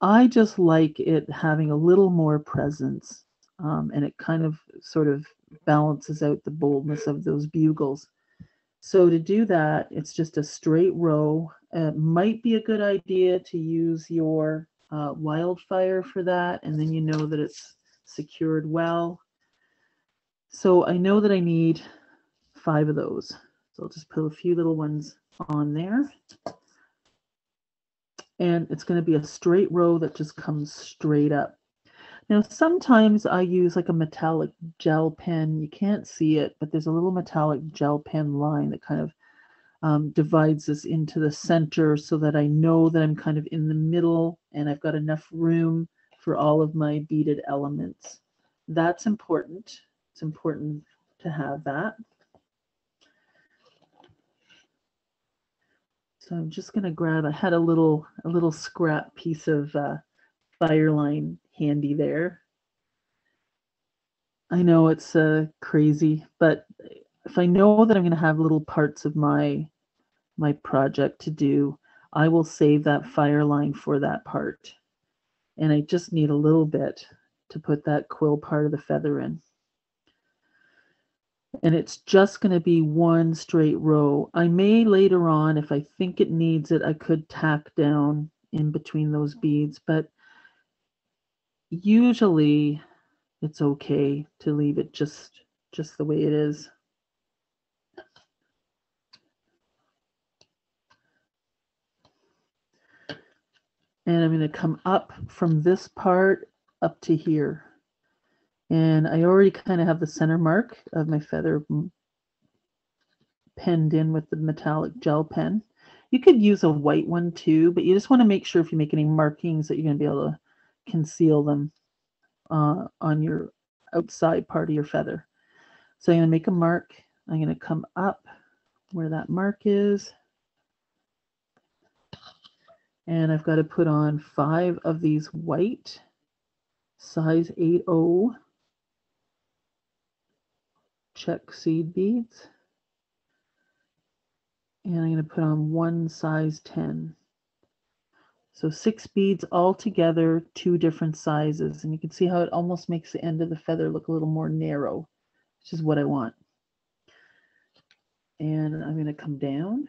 I just like it having a little more presence. Um, and it kind of sort of balances out the boldness of those bugles. So to do that, it's just a straight row. It might be a good idea to use your uh, Wildfire for that. And then you know that it's secured well. So I know that I need five of those. So I'll just put a few little ones on there. And it's going to be a straight row that just comes straight up. Now, sometimes I use like a metallic gel pen. You can't see it, but there's a little metallic gel pen line that kind of um, divides this into the center so that I know that I'm kind of in the middle and I've got enough room for all of my beaded elements. That's important. It's important to have that. So I'm just going to grab, I had a little, a little scrap piece of uh, Fireline handy there. I know it's uh, crazy, but if I know that I'm going to have little parts of my, my project to do, I will save that Fireline for that part. And I just need a little bit to put that quill part of the feather in. And it's just going to be one straight row. I may later on, if I think it needs it, I could tack down in between those beads, but usually it's okay to leave it just, just the way it is. And I'm going to come up from this part up to here. And I already kind of have the center mark of my feather penned in with the metallic gel pen. You could use a white one too, but you just want to make sure if you make any markings that you're going to be able to conceal them uh, on your outside part of your feather. So I'm going to make a mark. I'm going to come up where that mark is. And I've got to put on five of these white, size eight oh. Check seed beads, and I'm going to put on one size ten. So six beads all together, two different sizes, and you can see how it almost makes the end of the feather look a little more narrow, which is what I want. And I'm going to come down,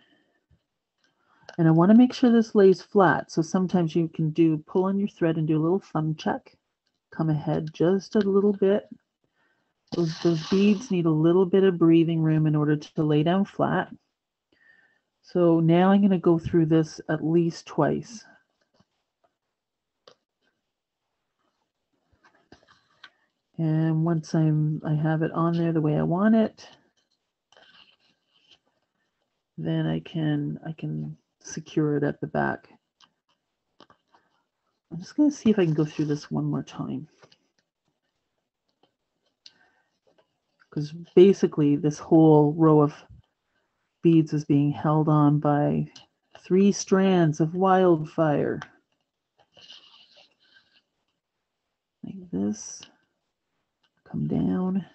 and I want to make sure this lays flat. So sometimes you can do pull on your thread and do a little thumb check, come ahead just a little bit. Those, those beads need a little bit of breathing room in order to lay down flat. So now I'm going to go through this at least twice. And once I'm, I have it on there the way I want it, then I can, I can secure it at the back. I'm just going to see if I can go through this one more time. Because basically this whole row of beads is being held on by three strands of Wildfire. Like this. Come down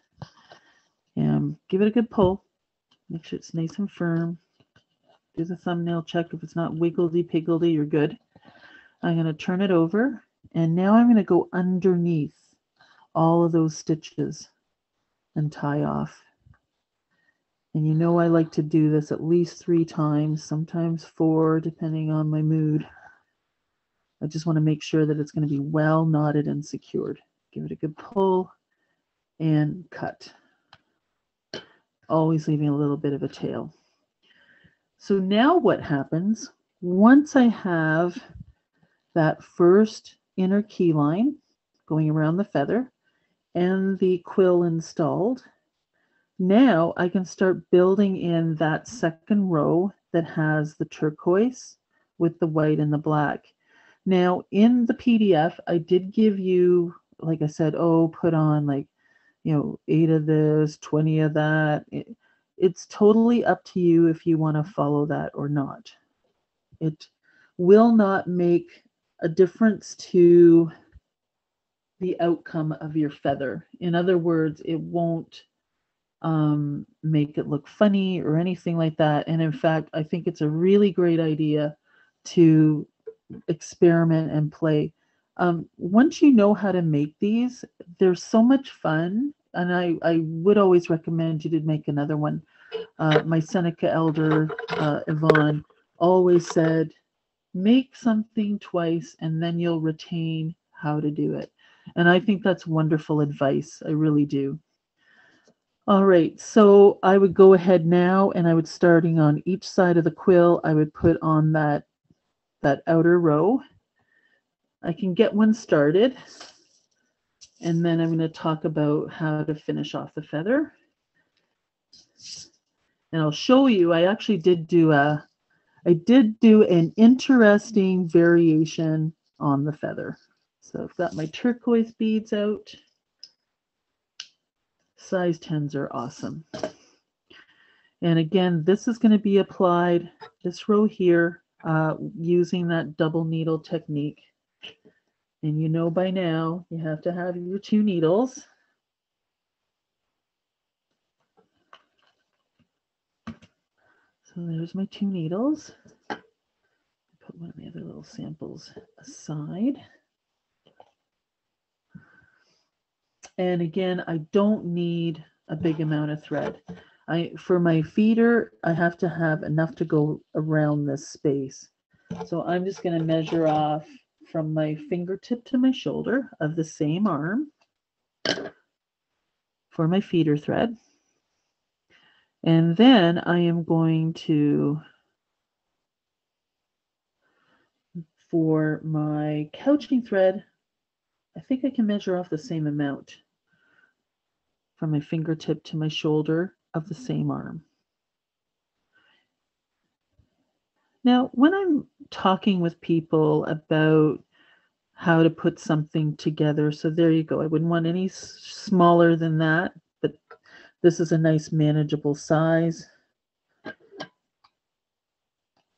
and give it a good pull. Make sure it's nice and firm. Do the thumbnail check. If it's not wiggledy-piggledy, you're good. I'm going to turn it over, and now I'm going to go underneath all of those stitches and tie off. And you know I like to do this at least three times, sometimes four, depending on my mood. I just want to make sure that it's going to be well knotted and secured. Give it a good pull and cut. Always leaving a little bit of a tail. So now what happens, once I have that first inner key line going around the feather, and the quill installed, now I can start building in that second row that has the turquoise with the white and the black. Now in the P D F, I did give you, like I said, oh, put on like, you know, eight of this, twenty of that. It, it's totally up to you if you want to follow that or not. It will not make a difference to the outcome of your feather. In other words, it won't um, make it look funny or anything like that. And in fact, I think it's a really great idea to experiment and play. Um, once you know how to make these, they're so much fun. And I, I would always recommend you to make another one. Uh, my Seneca elder, uh, Yvonne, always said, make something twice and then you'll retain how to do it. And I think that's wonderful advice. I really do. All right, so I would go ahead now and I would, starting on each side of the quill, I would put on that, that outer row. I can get one started. And then I'm going to talk about how to finish off the feather. And I'll show you, I actually did do a, I did do an interesting variation on the feather. So I've got my turquoise beads out. Size tens are awesome. And again, this is going to be applied, this row here, uh, using that double needle technique. And you know by now, you have to have your two needles. So there's my two needles. Put one of the other little samples aside. And again, I don't need a big amount of thread. I, for my feeder, I have to have enough to go around this space. So I'm just going to measure off from my fingertip to my shoulder of the same arm for my feeder thread. And then I am going to, for my couching thread, I think I can measure off the same amount from my fingertip to my shoulder of the same arm. Now, when I'm talking with people about how to put something together, so there you go. I wouldn't want any smaller than that, but this is a nice manageable size.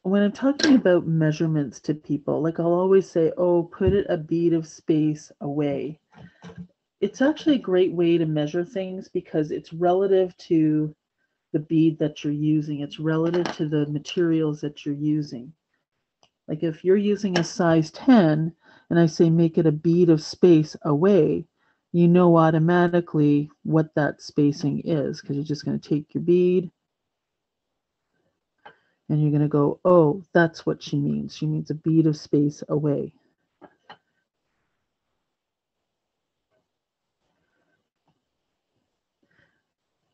When I'm talking about measurements to people, like I'll always say, oh, put it a bead of space away. It's actually a great way to measure things because it's relative to the bead that you're using. It's relative to the materials that you're using. Like if you're using a size ten and I say make it a bead of space away, you know automatically what that spacing is because you're just going to take your bead and you're going to go, oh, that's what she means. She means a bead of space away.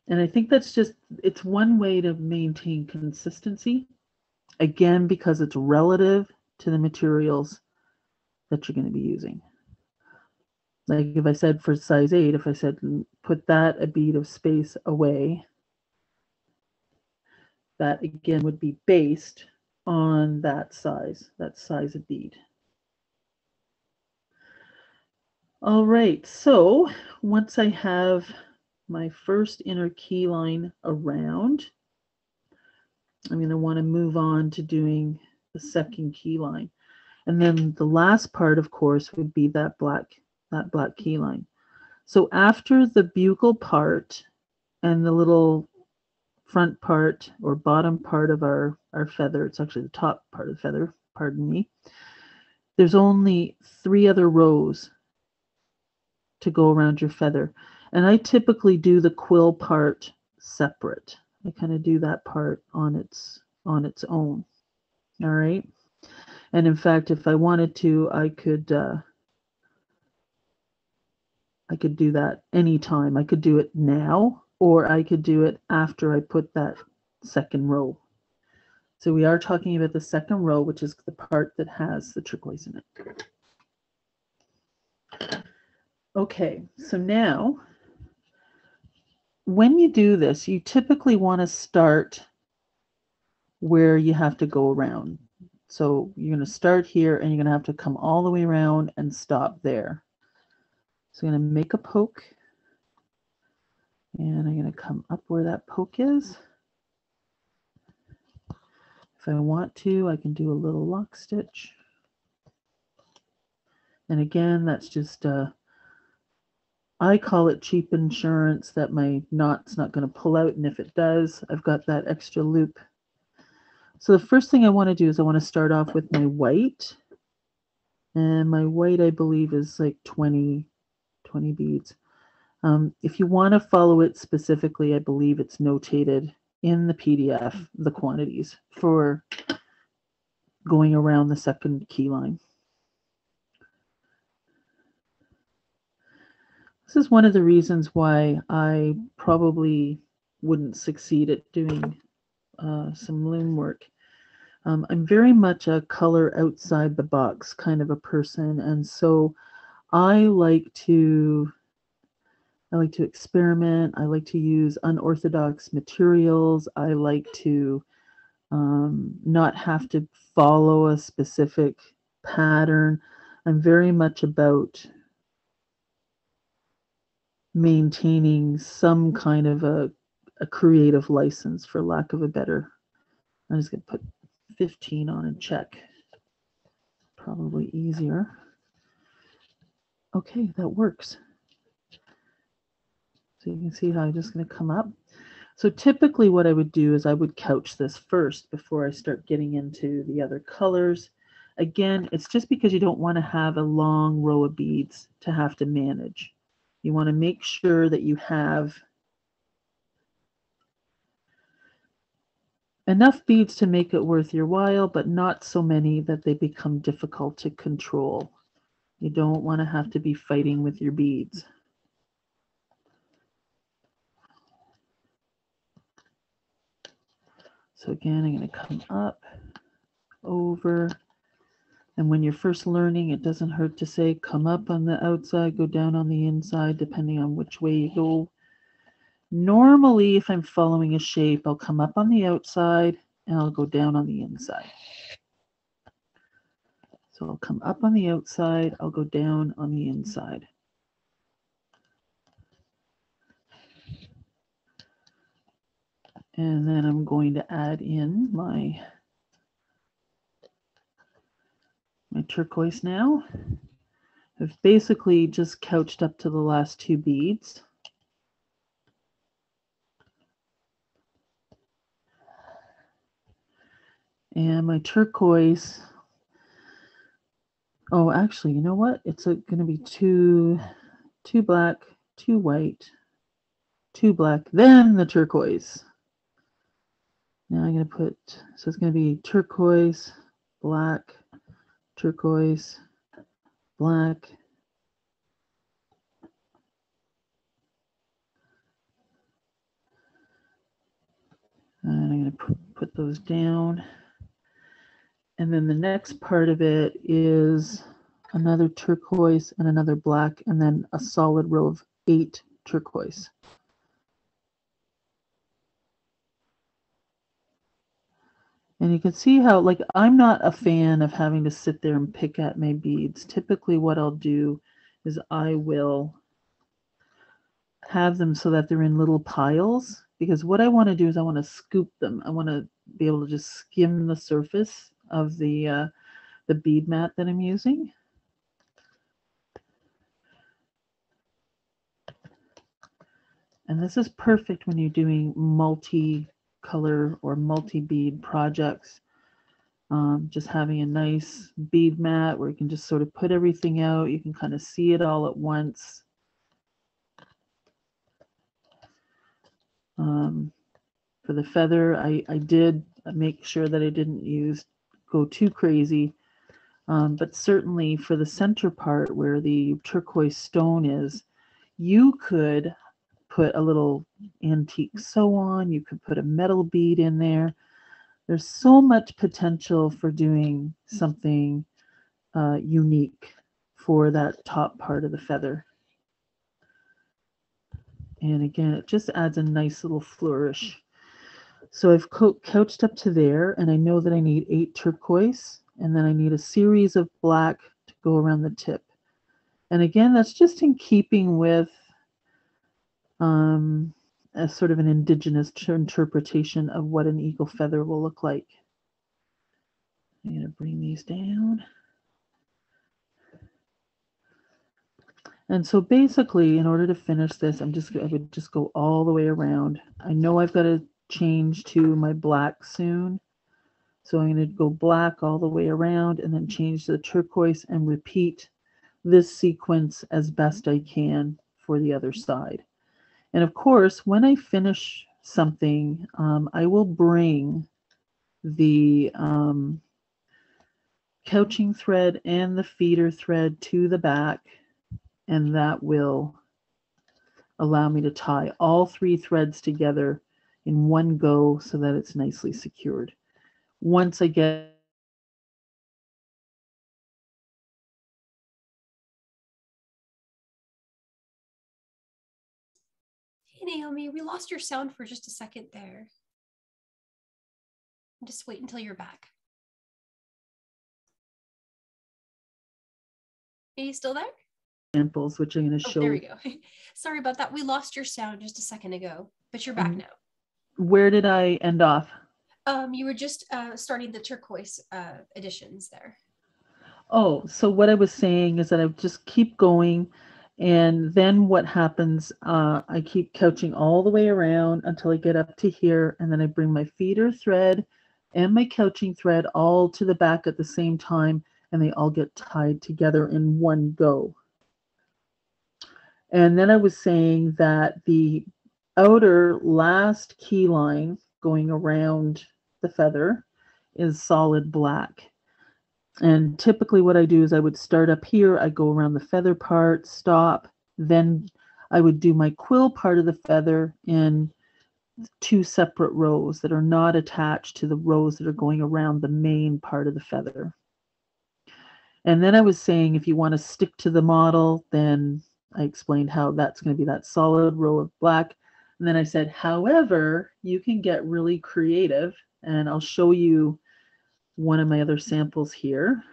And I think that's just, it's one way to maintain consistency, again, because it's relative to the materials that you're going to be using. Like if I said for size eight, if I said put that a bead of space away, that again would be based on that size, that size of bead. All right, so once I have my first inner key line around, I'm going to want to move on to doing the second key line. And then the last part, of course, would be that black, that black key line. So after the buccal part and the little front part or bottom part of our, our feather, it's actually the top part of the feather, pardon me, there's only three other rows to go around your feather. And I typically do the quill part separate. I kind of do that part on its on its own. All right. And in fact, if I wanted to, I could uh, I could do that anytime. I could do it now, or I could do it after I put that second row. So we are talking about the second row, which is the part that has the turquoise in it. Okay, so now, when you do this, you typically want to start where you have to go around. So you're going to start here and you're going to have to come all the way around and stop there. So I'm going to make a poke and I'm going to come up where that poke is. If I want to, I can do a little lock stitch. And again, that's just a I call it cheap insurance that my knot's not going to pull out, and if it does, I've got that extra loop. So the first thing I want to do is I want to start off with my white, and my white I believe is like twenty, twenty beads. Um, if you want to follow it specifically, I believe it's notated in the P D F, the quantities for going around the second key line. This is one of the reasons why I probably wouldn't succeed at doing uh, some loom work. Um, I'm very much a color outside the box kind of a person, and so I like to I like to experiment. I like to use unorthodox materials. I like to um, not have to follow a specific pattern. I'm very much about maintaining some kind of a, a creative license, for lack of a better. I'm just going to put fifteen on and check. Probably easier. Okay, that works. So you can see how I'm just going to come up. So typically what I would do is I would couch this first before I start getting into the other colors. Again, it's just because you don't want to have a long row of beads to have to manage. You want to make sure that you have enough beads to make it worth your while, but not so many that they become difficult to control. You don't want to have to be fighting with your beads. So again, I'm going to come up, over. And when you're first learning, it doesn't hurt to say, come up on the outside, go down on the inside, depending on which way you go. Normally, if I'm following a shape, I'll come up on the outside and I'll go down on the inside. So I'll come up on the outside, I'll go down on the inside. And then I'm going to add in my my turquoise now. I've basically just couched up to the last two beads. And my turquoise, oh, actually, you know what? It's going to be two, two black, two white, two black, then the turquoise. Now I'm going to put, so it's going to be turquoise, black, turquoise, black, and I'm going to put those down. And then the next part of it is another turquoise and another black, and then a solid row of eight turquoise. And you can see how, like, I'm not a fan of having to sit there and pick at my beads. Typically what I'll do is I will have them so that they're in little piles, because what I want to do is I want to scoop them. I want to be able to just skim the surface of the, uh, the bead mat that I'm using. And this is perfect when you're doing multi color or multi-bead projects. Um, just having a nice bead mat where you can just sort of put everything out. You can kind of see it all at once. Um, for the feather, I, I did make sure that I didn't use go too crazy. Um, but certainly for the center part where the turquoise stone is, you could put a little antique sew on, you could put a metal bead in there. There's so much potential for doing something uh, unique for that top part of the feather. And again, it just adds a nice little flourish. So I've couched up to there, and I know that I need eight turquoise, and then I need a series of black to go around the tip. And again, that's just in keeping with Um, a sort of an indigenous interpretation of what an eagle feather will look like. I'm going to bring these down. And so basically, in order to finish this, I'm just, I would just go all the way around. I know I've got to change to my black soon. So I'm going to go black all the way around and then change to the turquoise and repeat this sequence as best I can for the other side. And of course, when I finish something, um, I will bring the um, couching thread and the feeder thread to the back, and that will allow me to tie all three threads together in one go so that it's nicely secured. Once I get Hey Naomi, we lost your sound for just a second there. Just wait until you're back. Are you still there? Samples, which I'm going to oh, show. There we go. Sorry about that. We lost your sound just a second ago, but you're back um, now. Where did I end off? Um, you were just uh, starting the turquoise uh, editions there. Oh, so what I was saying is that I just keep going. And then what happens, uh, I keep couching all the way around until I get up to here. And then I bring my feeder thread and my couching thread all to the back at the same time. And they all get tied together in one go. And then I was saying that the outer last key line going around the feather is solid black. And typically what I do is I would start up here, I go around the feather part, stop, then I would do my quill part of the feather in two separate rows that are not attached to the rows that are going around the main part of the feather. And then I was saying if you want to stick to the model, then I explained how that's going to be that solid row of black. And then I said, however, you can get really creative, and I'll show you one of my other samples here.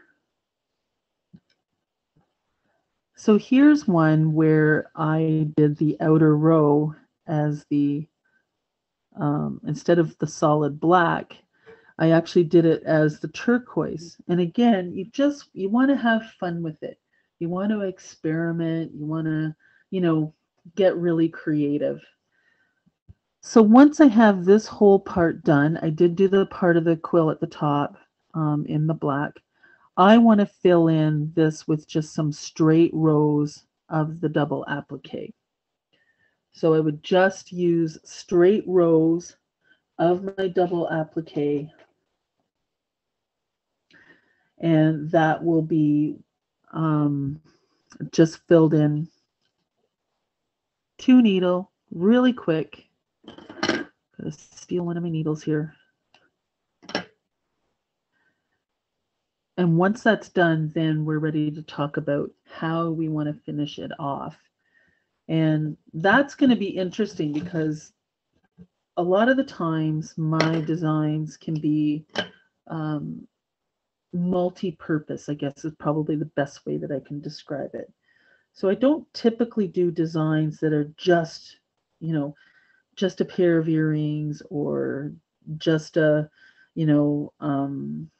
So here's one where I did the outer row as the, um, instead of the solid black, I actually did it as the turquoise. And again, you just, you want to have fun with it. You want to experiment, you want to, you know, get really creative. So once I have this whole part done, I did do the part of the quill at the top. Um, in the black, I want to fill in this with just some straight rows of the double applique. So I would just use straight rows of my double applique, and that will be um, just filled in two needle really quick. I'm gonna steal one of my needles here. And once that's done, then we're ready to talk about how we want to finish it off. And that's going to be interesting because a lot of the times my designs can be um, multi-purpose, I guess is probably the best way that I can describe it. So I don't typically do designs that are just, you know, just a pair of earrings or just a, you know, um,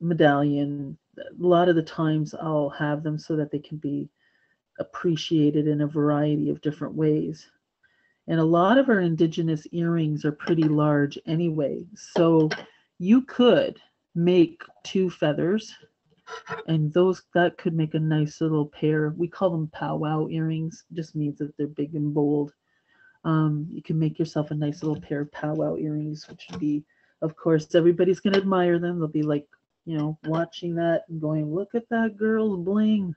medallion. A lot of the times I'll have them so that they can be appreciated in a variety of different ways. And a lot of our Indigenous earrings are pretty large anyway, so you could make two feathers, and those, that could make a nice little pair. We call them powwow earrings, just means that they're big and bold. Um, you can make yourself a nice little pair of powwow earrings, which would be, of course, everybody's going to admire them. They'll be like, you know, watching that and going, look at that girl's bling.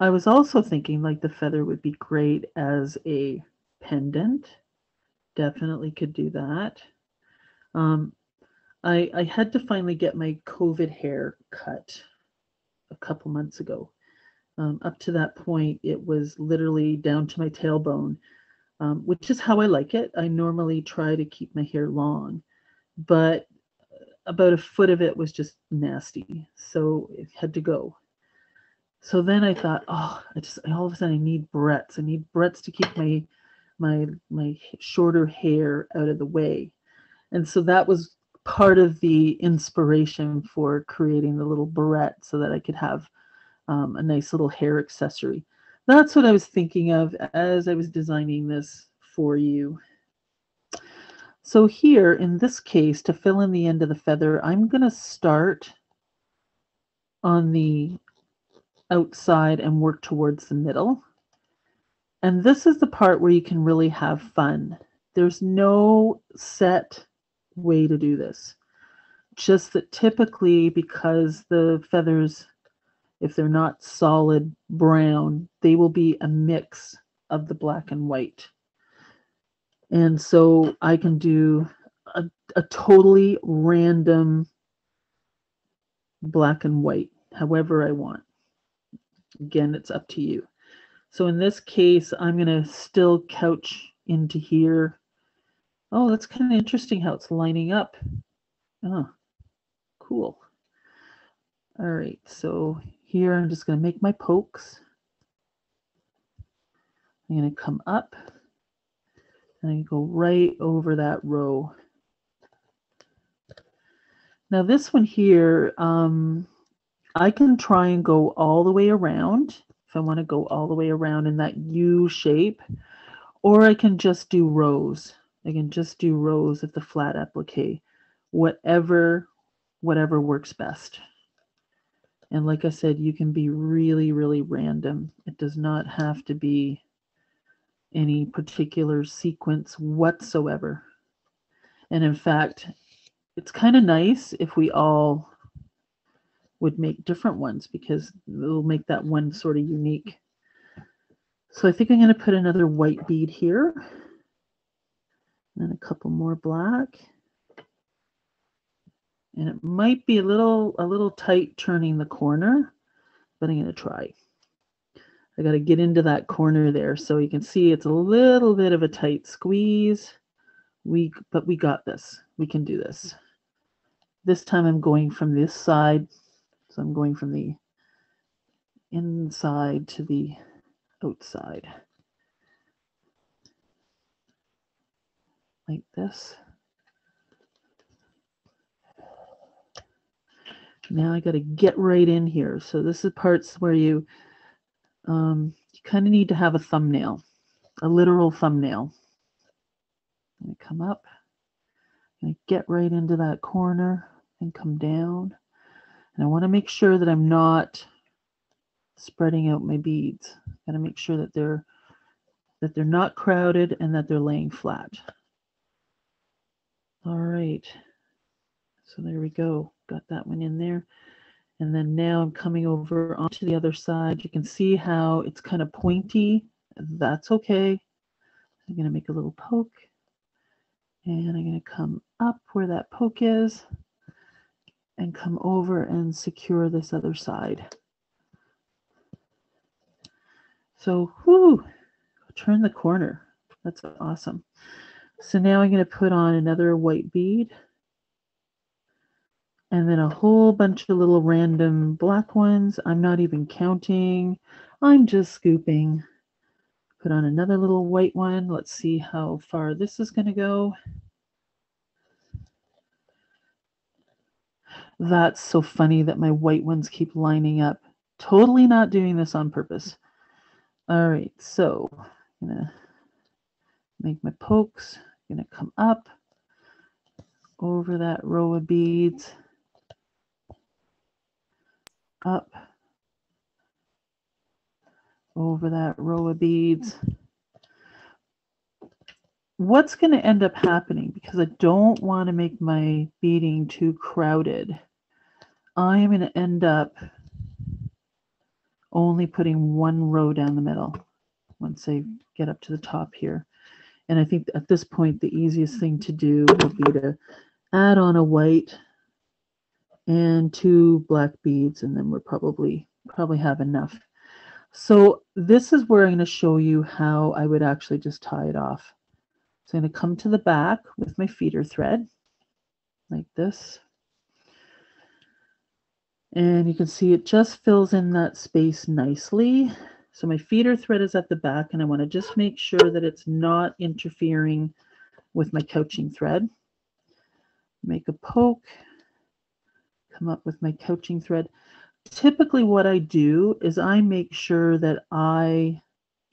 I was also thinking like the feather would be great as a pendant. Definitely could do that. Um, I, I had to finally get my COVID hair cut a couple months ago. Um, up to that point, it was literally down to my tailbone. Um, which is how I like it. I normally try to keep my hair long, but about a foot of it was just nasty, so it had to go. So then I thought, oh, I just all of a sudden I need barrettes. I need barrettes to keep my my my shorter hair out of the way, and so that was part of the inspiration for creating the little barrette so that I could have um, a nice little hair accessory. That's what I was thinking of as I was designing this for you. So here, in this case, to fill in the end of the feather, I'm going to start on the outside and work towards the middle. And this is the part where you can really have fun. There's no set way to do this. Just that typically, because the feathers, if they're not solid brown, they will be a mix of the black and white. And so I can do a, a totally random black and white, however I want. Again, it's up to you. So in this case, I'm going to still couch into here. Oh, that's kind of interesting how it's lining up. Oh, cool. All right, so here I'm just going to make my pokes. I'm going to come up and I go right over that row. Now this one here, um, I can try and go all the way around if I want to go all the way around in that U shape, or I can just do rows. I can just do rows of the flat applique, whatever, whatever works best. And like I said, you can be really, really random. It does not have to be any particular sequence whatsoever. And in fact, it's kind of nice if we all would make different ones, because it'll make that one sort of unique. So I think I'm going to put another white bead here. And a couple more black. And it might be a little a little tight turning the corner, but I'm going to try. I got to get into that corner there, so you can see it's a little bit of a tight squeeze. We but we got this. We can do this. This time I'm going from this side, so I'm going from the inside to the outside. Like this. Now I got to get right in here. So this is parts where you um, you kind of need to have a thumbnail, a literal thumbnail. I'm going to come up, I'm going to get right into that corner and come down. And I want to make sure that I'm not spreading out my beads. Got to make sure that they're that they're not crowded and that they're laying flat. All right, so there we go. Got that one in there. And then now I'm coming over onto the other side. You can see how it's kind of pointy. That's okay. I'm going to make a little poke. And I'm going to come up where that poke is and come over and secure this other side. So, whoo, turn the corner. That's awesome. So now I'm going to put on another white bead and then a whole bunch of little random black ones. I'm not even counting. I'm just scooping. Put on another little white one. Let's see how far this is going to go. That's so funny that my white ones keep lining up. Totally not doing this on purpose. All right, so I'm going to make my pokes. I'm going to come up over that row of beads, up over that row of beads. What's going to end up happening, because I don't want to make my beading too crowded, I am going to end up only putting one row down the middle once I get up to the top here. And I think at this point, the easiest thing to do would be to add on a white and two black beads, and then we're probably, probably have enough. So this is where I'm going to show you how I would actually just tie it off. So I'm going to come to the back with my feeder thread, like this. And you can see it just fills in that space nicely. So my feeder thread is at the back, and I want to just make sure that it's not interfering with my couching thread. make a poke, come up with my couching thread. Typically what I do is I make sure that I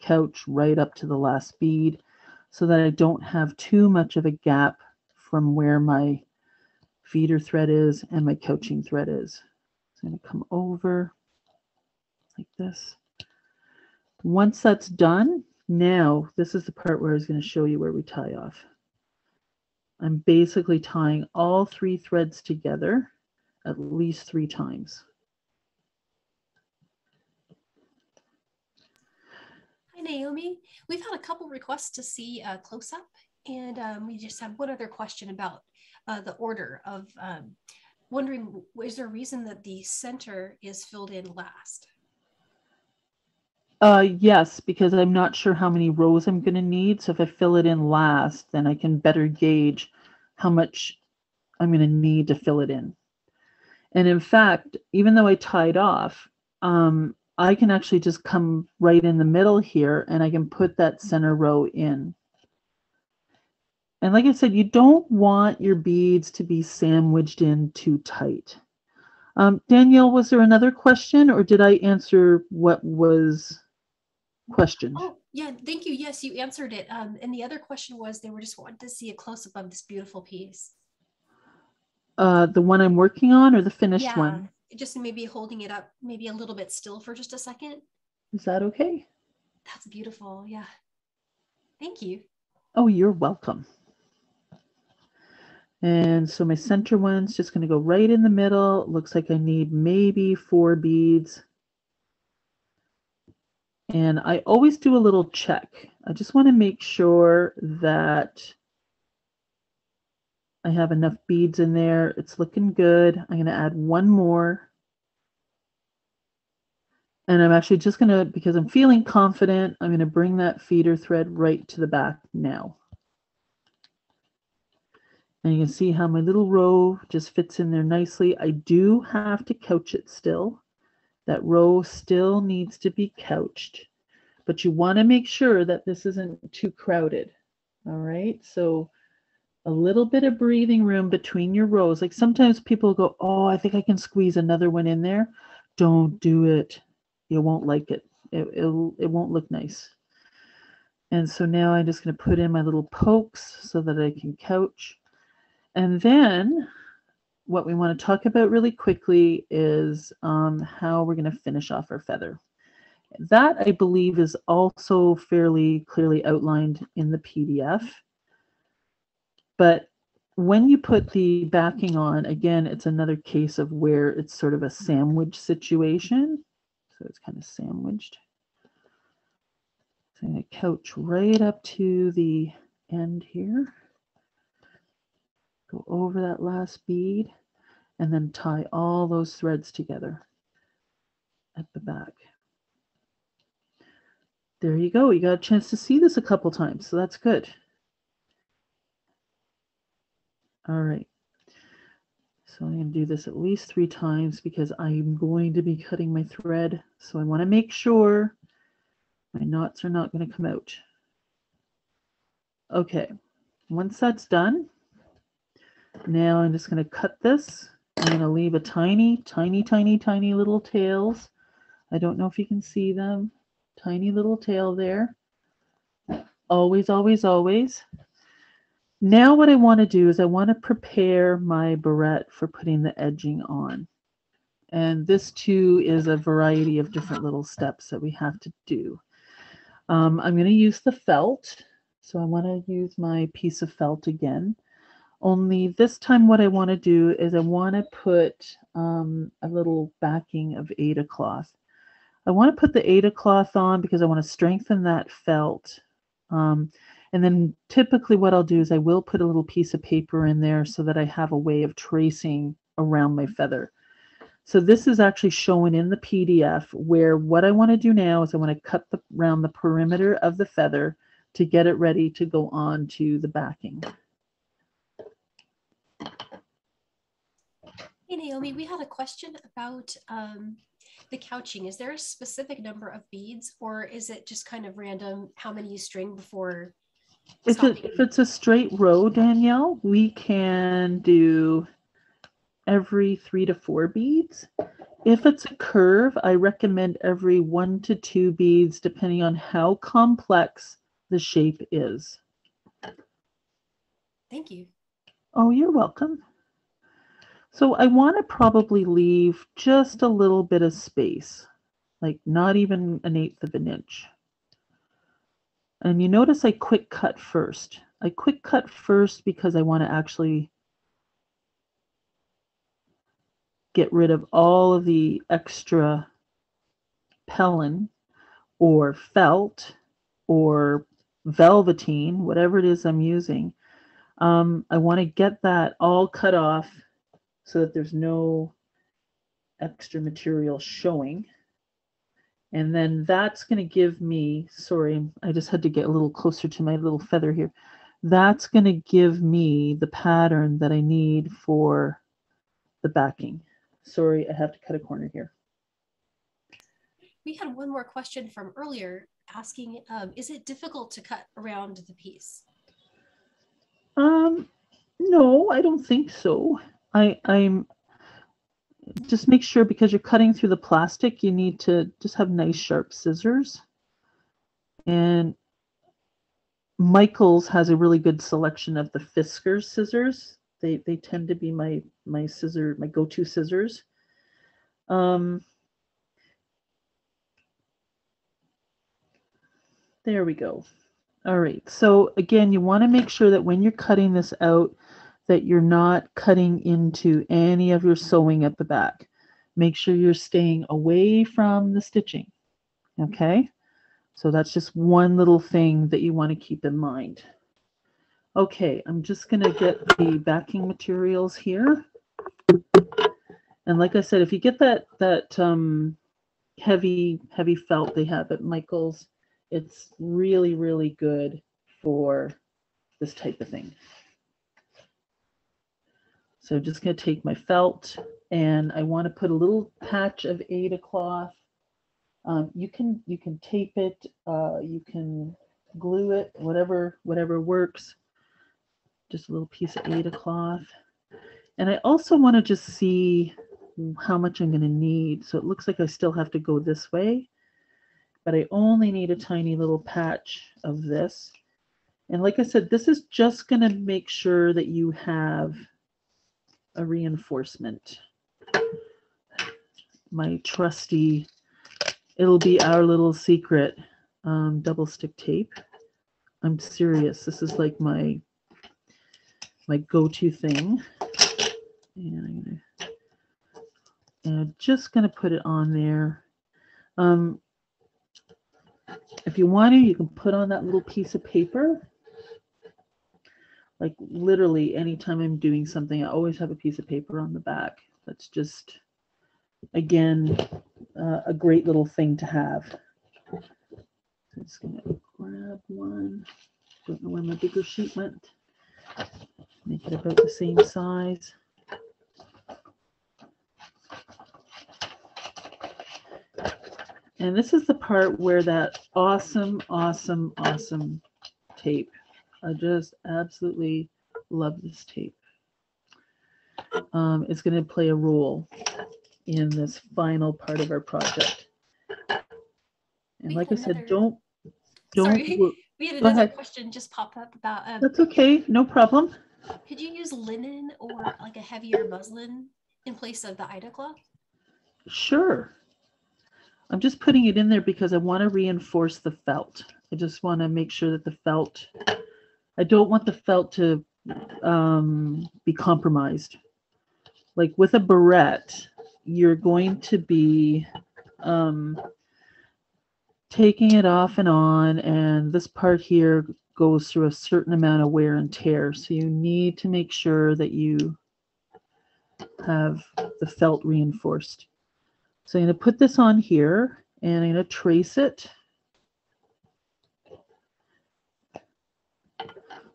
couch right up to the last bead so that I don't have too much of a gap from where my feeder thread is and my couching thread is. So I'm going to come over like this. Once that's done, now this is the part where I was going to show you where we tie off. I'm basically tying all three threads together at least three times. Hi, Naomi. We've had a couple requests to see a close-up, and um, we just have one other question about uh, the order of um, wondering, is there a reason that the center is filled in last? Uh, yes, because I'm not sure how many rows I'm going to need. So if I fill it in last, then I can better gauge how much I'm going to need to fill it in. And in fact, even though I tied off, um, I can actually just come right in the middle here and I can put that center row in. And like I said, you don't want your beads to be sandwiched in too tight. Um, Danielle, was there another question, or did I answer what was questioned? Oh, yeah, thank you. Yes, you answered it. Um, and the other question was they were just wanting to see a close-up of this beautiful piece. Uh, the one I'm working on or the finished yeah, one? Just maybe holding it up maybe a little bit still for just a second. Is that okay? That's beautiful. Yeah. Thank you. Oh, you're welcome. And so my center one's just going to go right in the middle. Looks like I need maybe four beads. And I always do a little check. I just want to make sure that I have enough beads in there. It's looking good. I'm going to add one more. And I'm actually just going to, because I'm feeling confident, I'm going to bring that feeder thread right to the back now. And you can see how my little row just fits in there nicely. I do have to couch it still. That row still needs to be couched, but you want to make sure that this isn't too crowded. All right, so a little bit of breathing room between your rows. Like sometimes people go, oh, I think I can squeeze another one in there. Don't do it. You won't like it. It, it'll, it won't look nice. And so now I'm just going to put in my little pokes so that I can couch. And then what we want to talk about really quickly is um, how we're going to finish off our feather. That, I believe, is also fairly clearly outlined in the P D F. But when you put the backing on, again, it's another case of where it's sort of a sandwich situation. So it's kind of sandwiched. So I'm going to couch right up to the end here. Go over that last bead and then tie all those threads together at the back. There you go. You got a chance to see this a couple times, so that's good. All right. So I'm going to do this at least three times because I'm going to be cutting my thread. So I want to make sure my knots are not going to come out. Okay. Once that's done, now I'm just going to cut this. I'm going to leave a tiny, tiny, tiny, tiny little tails. I don't know if you can see them. Tiny little tail there. Always, always, always. Now what I want to do is I want to prepare my barrette for putting the edging on. And this too is a variety of different little steps that we have to do. Um, I'm going to use the felt. So I want to use my piece of felt again. Only this time what I want to do is I want to put um, a little backing of Aida cloth. I want to put the Aida cloth on because I want to strengthen that felt. Um, and then typically what I'll do is I will put a little piece of paper in there so that I have a way of tracing around my feather. So this is actually shown in the P D F where what I want to do now is I want to cut the, around the perimeter of the feather to get it ready to go on to the backing. Hey, Naomi, we had a question about um, the couching. Is there a specific number of beads, or is it just kind of random how many you string before If, it, if it's a straight row, Danielle, we can do every three to four beads. If it's a curve, I recommend every one to two beads, depending on how complex the shape is. Thank you. Oh, you're welcome. So I want to probably leave just a little bit of space, like not even an eighth of an inch. And you notice I quick cut first. I quick cut first because I want to actually get rid of all of the extra pellin or felt or velveteen, whatever it is I'm using. Um, I want to get that all cut off so that there's no extra material showing. And then that's going to give me, sorry, I just had to get a little closer to my little feather here. That's going to give me the pattern that I need for the backing. Sorry, I have to cut a corner here. We had one more question from earlier asking, um, is it difficult to cut around the piece? Um, no, I don't think so. I, I'm... Just make sure, because you're cutting through the plastic, you need to just have nice sharp scissors. And Michaels has a really good selection of the Fiskars scissors. They they tend to be my my scissor my go-to scissors. Um, there we go. All right. So again, you want to make sure that when you're cutting this out, that you're not cutting into any of your sewing at the back. Make sure you're staying away from the stitching, okay? So that's just one little thing that you want to keep in mind. Okay, I'm just gonna get the backing materials here. And like I said, if you get that that um, heavy, heavy felt they have at Michaels, it's really, really good for this type of thing. So I'm just going to take my felt, and I want to put a little patch of Aida cloth. Um, you can you can tape it, uh, you can glue it, whatever whatever works. Just a little piece of Aida cloth, and I also want to just see how much I'm going to need. So it looks like I still have to go this way, but I only need a tiny little patch of this. And like I said, this is just going to make sure that you have a reinforcement. My trusty, it'll be our little secret, um, double stick tape. I'm serious. This is like my my go-to thing. And I'm, gonna, and I'm just gonna put it on there. Um, if you want to, you can put on that little piece of paper. Like literally anytime I'm doing something, I always have a piece of paper on the back. That's just, again, uh, a great little thing to have. I'm just gonna grab one. Don't know where my bigger sheet went. Make it about the same size. And this is the part where that awesome, awesome, awesome tape. I just absolutely love this tape. Um, it's going to play a role in this final part of our project. And we like I another, said, don't, don't. Sorry, we had another question just pop up about. Um, That's okay, no problem. Could you use linen or like a heavier muslin in place of the Aida cloth? Sure. I'm just putting it in there because I want to reinforce the felt. I just want to make sure that the felt. I don't want the felt to um, be compromised. Like with a barrette, you're going to be um, taking it off and on, and this part here goes through a certain amount of wear and tear. So you need to make sure that you have the felt reinforced. So I'm going to put this on here, and I'm going to trace it.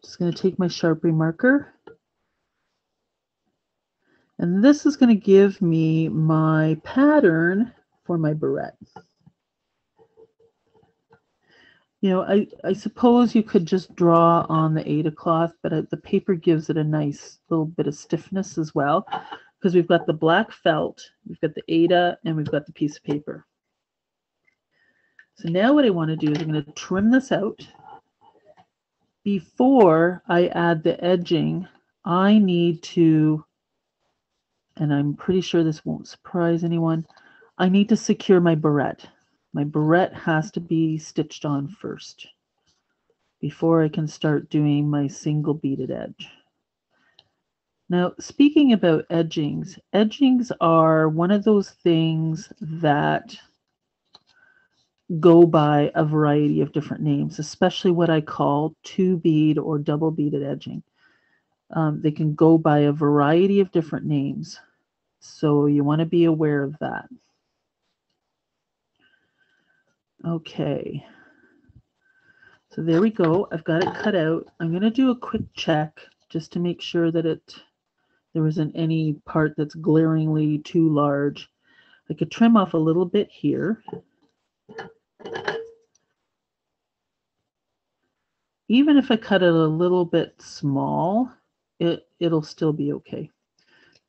Just going to take my Sharpie marker, and this is going to give me my pattern for my barrette. you know, I, I suppose you could just draw on the Aida cloth, but the paper gives it a nice little bit of stiffness as well, because we've got the black felt, we've got the Aida, and we've got the piece of paper. So now what I want to do is I'm going to trim this out. Before I add the edging, I need to, and I'm pretty sure this won't surprise anyone, I need to secure my barrette. My barrette has to be stitched on first before I can start doing my single beaded edge. Now, speaking about edgings, edgings are one of those things that go by a variety of different names, especially what I call two bead or double beaded edging. Um, they can go by a variety of different names, so you want to be aware of that. Okay, so there we go. I've got it cut out. I'm going to do a quick check just to make sure that it there isn't any part that's glaringly too large. I could trim off a little bit here. Even if I cut it a little bit small, it, it'll still be okay.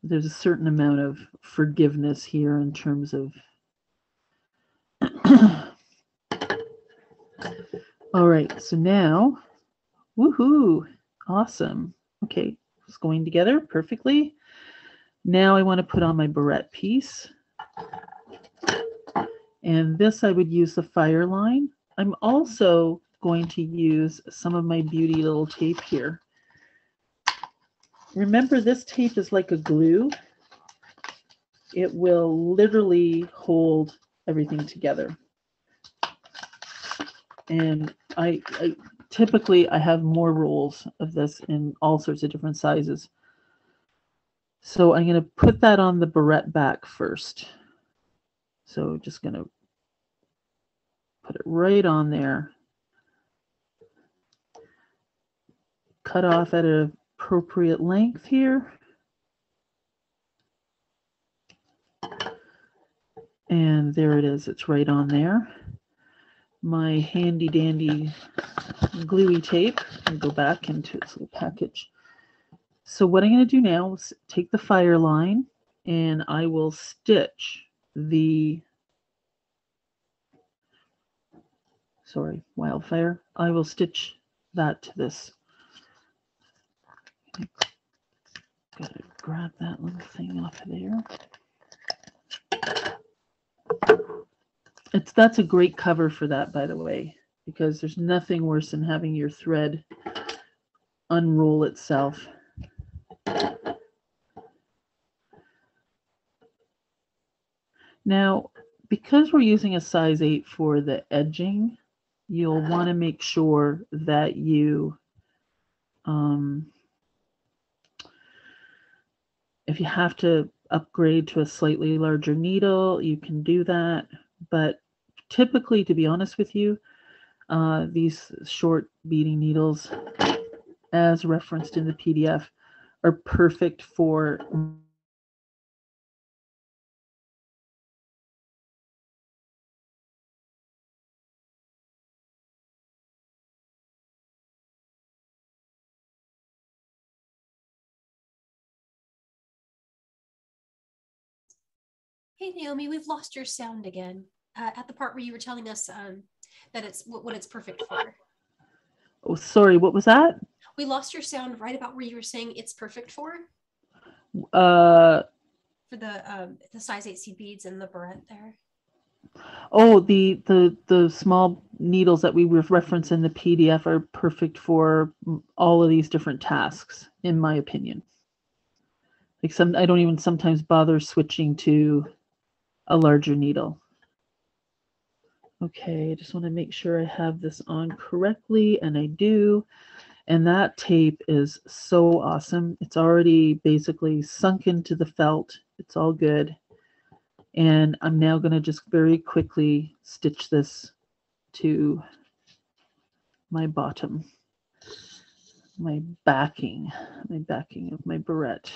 There's a certain amount of forgiveness here in terms of... All right, so now, woohoo, awesome. Okay, it's going together perfectly. Now I want to put on my barrette piece. And this I would use the Fireline. I'm also going to use some of my beauty little tape here. Remember, this tape is like a glue. It will literally hold everything together. And I, I typically I have more rolls of this in all sorts of different sizes. So I'm going to put that on the barrette back first. So just going to put it right on there. Cut off at an appropriate length here. And there it is. It's right on there. My handy dandy gluey tape. I'll go back into its little package. So what I'm going to do now is take the fire line and I will stitch the, sorry, Wildfire. I will stitch that to this. Gotta grab that little thing off of there. It's that's a great cover for that, by the way, because there's nothing worse than having your thread unroll itself. Now, because we're using a size eight for the edging, you'll want to make sure that you, um, if you have to upgrade to a slightly larger needle, you can do that. But typically, to be honest with you, uh, these short beading needles, as referenced in the P D F, are perfect for Hey, Naomi, we've lost your sound again uh, at the part where you were telling us um, that it's what it's perfect for. Oh, sorry, what was that? We lost your sound right about where you were saying it's perfect for. Uh, for the um, the size eight seed beads and the barrette there. Oh, the the the small needles that we reference in the P D F are perfect for all of these different tasks, in my opinion. Like some, I don't even sometimes bother switching to a larger needle. Okay, I just want to make sure I have this on correctly, and I do. And that tape is so awesome. It's already basically sunk into the felt. It's all good. And I'm now going to just very quickly stitch this to my bottom, my backing, my backing of my barrette.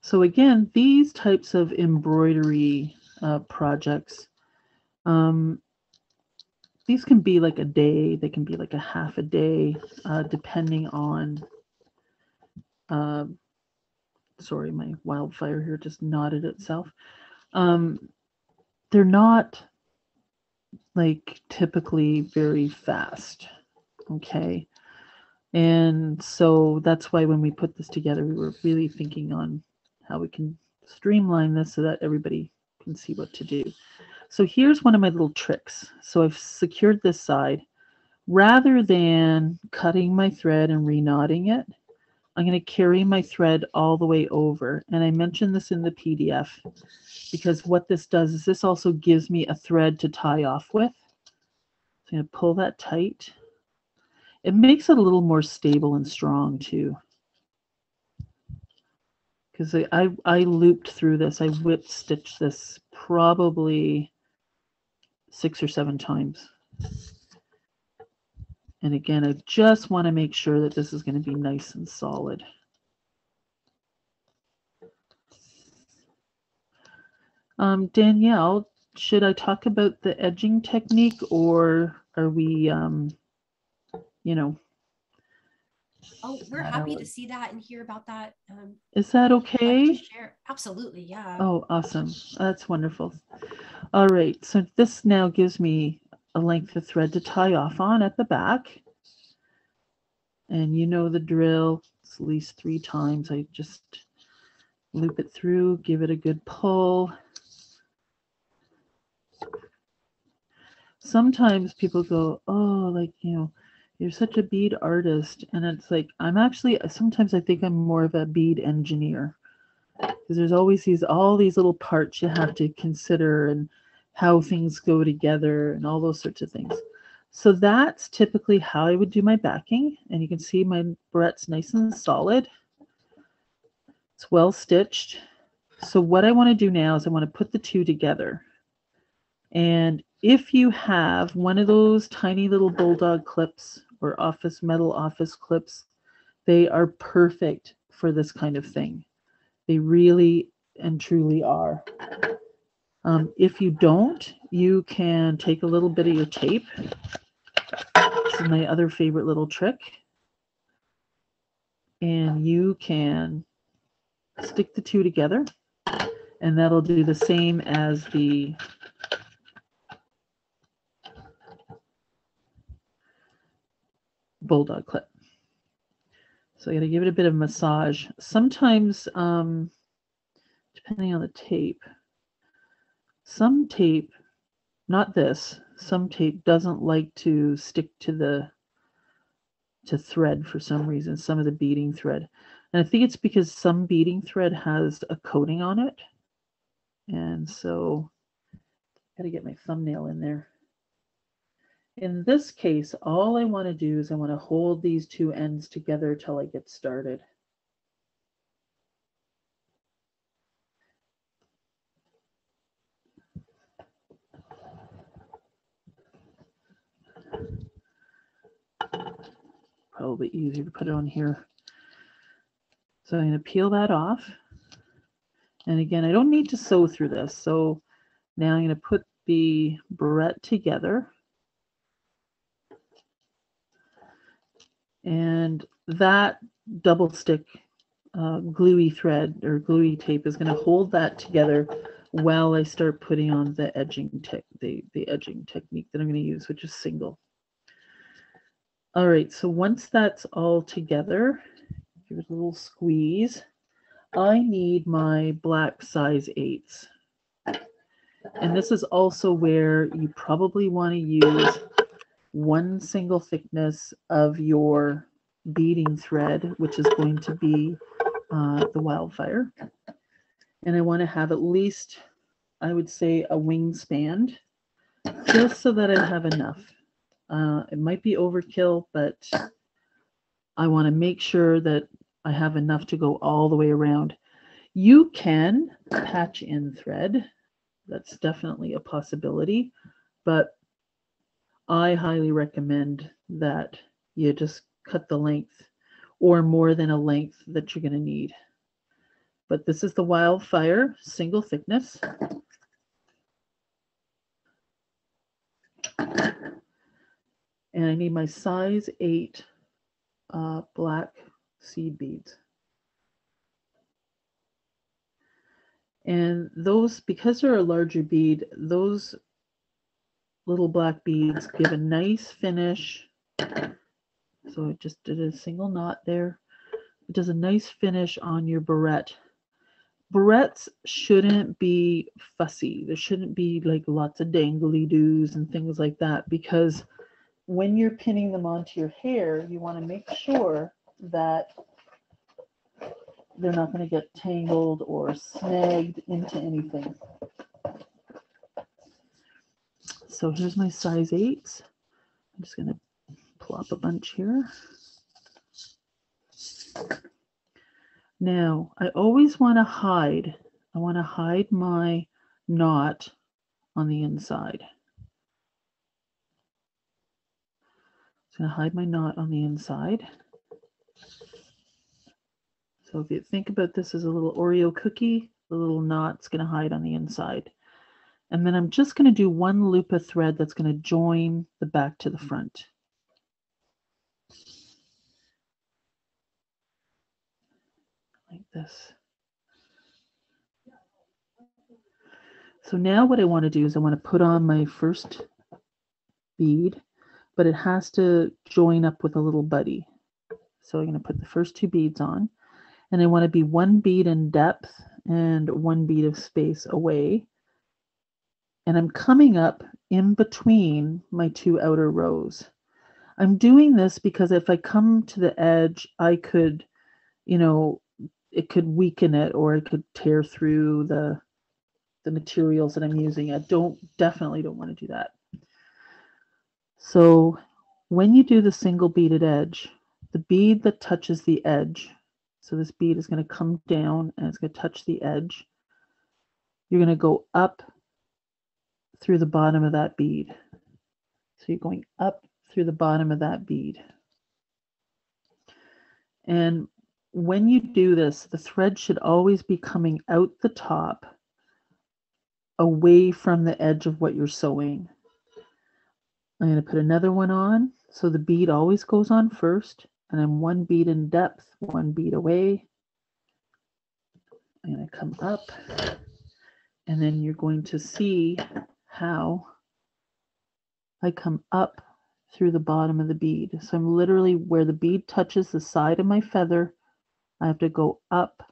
So again, these types of embroidery uh, projects. Um, these can be like a day, they can be like a half a day, uh, depending on, uh, sorry, my wildfire here just nodded itself. Um, they're not like typically very fast, okay? And so that's why when we put this together, we were really thinking on how we can streamline this so that everybody can see what to do. So here's one of my little tricks. So I've secured this side. Rather than cutting my thread and re-knotting it, I'm going to carry my thread all the way over. And I mentioned this in the P D F because what this does is this also gives me a thread to tie off with. So I'm going to pull that tight. It makes it a little more stable and strong too. Because I, I, I looped through this, I whip stitched this probably six or seven times. And again, I just want to make sure that this is going to be nice and solid. Um, Danielle, should I talk about the edging technique or are we... Um, you know. Oh, we're happy to see that and hear about that. Um, Is that okay? Share. Absolutely, yeah. Oh, awesome. That's wonderful. All right, so this now gives me a length of thread to tie off on at the back. And you know the drill, it's at least three times. I just loop it through, give it a good pull. Sometimes people go, oh, like, you know, you're such a bead artist. And it's like, I'm actually, sometimes I think I'm more of a bead engineer because there's always these, all these little parts you have to consider and how things go together and all those sorts of things. So that's typically how I would do my backing. And you can see my barrette's nice and solid. It's well stitched. So what I want to do now is I want to put the two together. And if you have one of those tiny little bulldog clips or office metal office clips, they are perfect for this kind of thing. They really and truly are. Um, if you don't, you can take a little bit of your tape. This is my other favorite little trick. And you can stick the two together, and that'll do the same as the bulldog clip. So I got to give it a bit of massage. Sometimes, um, depending on the tape, some tape, not this, some tape doesn't like to stick to the to thread for some reason, some of the beading thread. And I think it's because some beading thread has a coating on it. And so I got to get my thumbnail in there. In this case, all I want to do is I want to hold these two ends together till I get started. Probably easier to put it on here. So I'm going to peel that off. And again, I don't need to sew through this. So now I'm going to put the barrette together. And that double stick uh, gluey thread or gluey tape is going to hold that together while I start putting on the edging tech, the, the edging technique that I'm going to use, which is single. All right, so once that's all together, give it a little squeeze. I need my black size eights. And this is also where you probably want to use one single thickness of your beading thread, which is going to be uh, the wildfire. And I want to have at least, I would say, a wingspan, just so that I have enough. Uh, it might be overkill, but I want to make sure that I have enough to go all the way around. You can patch in thread. That's definitely a possibility, but I highly recommend that you just cut the length or more than a length that you're going to need. But this is the wildfire, single thickness. and I need my size eight uh, black seed beads. And those, because they're a larger bead, those little black beads give a nice finish. So I just did a single knot there. It does a nice finish on your barrette. Barrettes shouldn't be fussy. There shouldn't be like lots of dangly doos and things like that, because when you're pinning them onto your hair, you want to make sure that they're not going to get tangled or snagged into anything. So here's my size eights. I'm just going to plop a bunch here. Now, I always want to hide. I want to hide my knot on the inside. I'm going to hide my knot on the inside. So if you think about this as a little Oreo cookie, the little knot's going to hide on the inside. And then I'm just going to do one loop of thread that's going to join the back to the front. Like this. So now what I want to do is I want to put on my first bead, but it has to join up with a little buddy. So I'm going to put the first two beads on, and I want to be one bead in depth and one bead of space away. And I'm coming up in between my two outer rows. I'm doing this because if I come to the edge, I could, you know, it could weaken it, or it could tear through the, the materials that I'm using. I don't definitely don't want to do that. So when you do the single beaded edge, the bead that touches the edge, so this bead is going to come down and it's going to touch the edge. You're going to go up through the bottom of that bead. So you're going up through the bottom of that bead. And when you do this, the thread should always be coming out the top, away from the edge of what you're sewing. I'm going to put another one on. So the bead always goes on first, and I'm one bead in depth, one bead away. I'm going to come up, and then you're going to see how I come up through the bottom of the bead. So I'm literally where the bead touches the side of my feather, I have to go up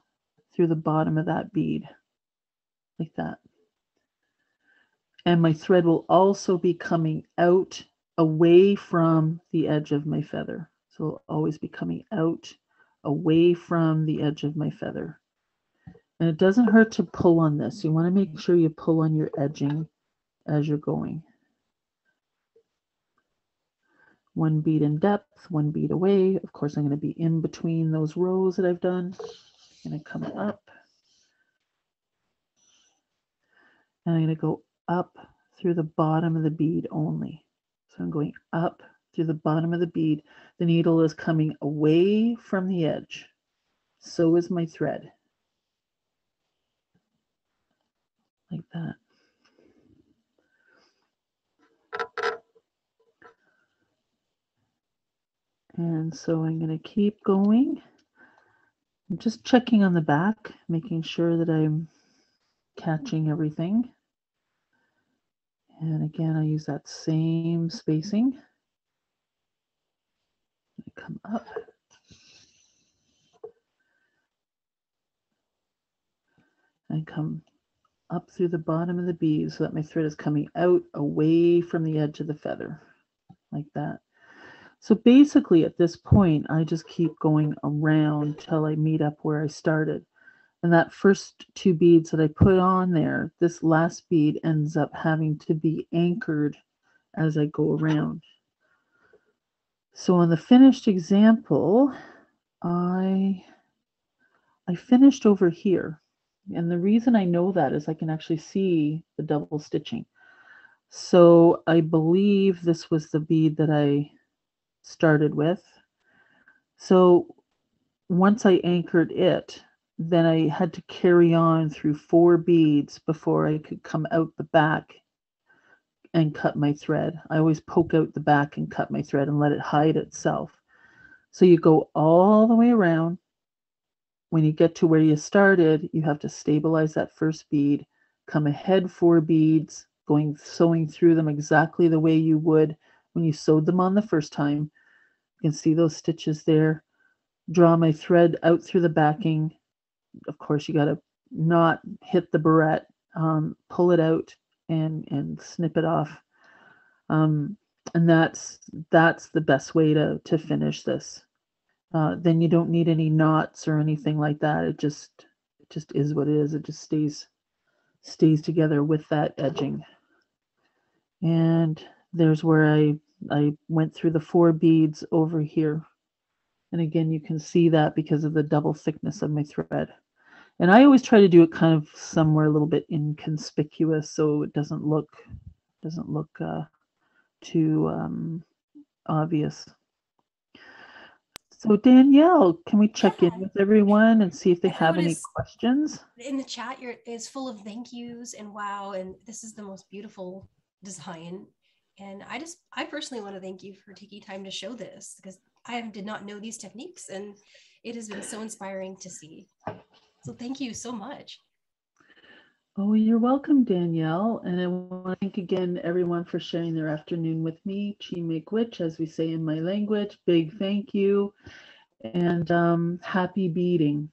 through the bottom of that bead like that. And my thread will also be coming out away from the edge of my feather. So it'll always be coming out away from the edge of my feather. And it doesn't hurt to pull on this. You want to make sure you pull on your edging as you're going. One bead in depth, one bead away. Of course, I'm going to be in between those rows that I've done. I'm going to come up. And I'm going to go up through the bottom of the bead only. So I'm going up through the bottom of the bead. The needle is coming away from the edge. So is my thread. Like that. And so I'm going to keep going. I'm just checking on the back, making sure that I'm catching everything. And again, I use that same spacing. I come up. I come up through the bottom of the bead so that my thread is coming out away from the edge of the feather, like that. So basically at this point, I just keep going around till I meet up where I started. And that first two beads that I put on there, this last bead ends up having to be anchored as I go around. So on the finished example, I, I finished over here. And the reason I know that is I can actually see the double stitching. So I believe this was the bead that I started with. So once I anchored it, then I had to carry on through four beads before I could come out the back and cut my thread. I always poke out the back and cut my thread and let it hide itself. So you go all the way around. When you get to where you started, you have to stabilize that first bead, come ahead four beads, going sewing through them exactly the way you would when you sewed them on the first time. You can see those stitches there. Draw my thread out through the backing. Of course, you got to not hit the barrette, um, pull it out and and snip it off. Um, and that's that's the best way to to finish this. Uh, then you don't need any knots or anything like that. It just it just is what it is. It just stays stays together with that edging. And there's where I I went through the four beads over here. And again, you can see that because of the double thickness of my thread. And I always try to do it kind of somewhere a little bit inconspicuous, so it doesn't look doesn't look uh, too um, obvious. So Danielle, can we check yeah. in with everyone and see if they I have any questions? In the chat, you're, it's full of thank yous and wow, and this is the most beautiful design. And I just, I personally want to thank you for taking time to show this, because I did not know these techniques and it has been so inspiring to see. So thank you so much. Oh, you're welcome, Danielle. And I want to thank again everyone for sharing their afternoon with me. Chi Make Witch, as we say in my language. Big thank you and um, happy beading.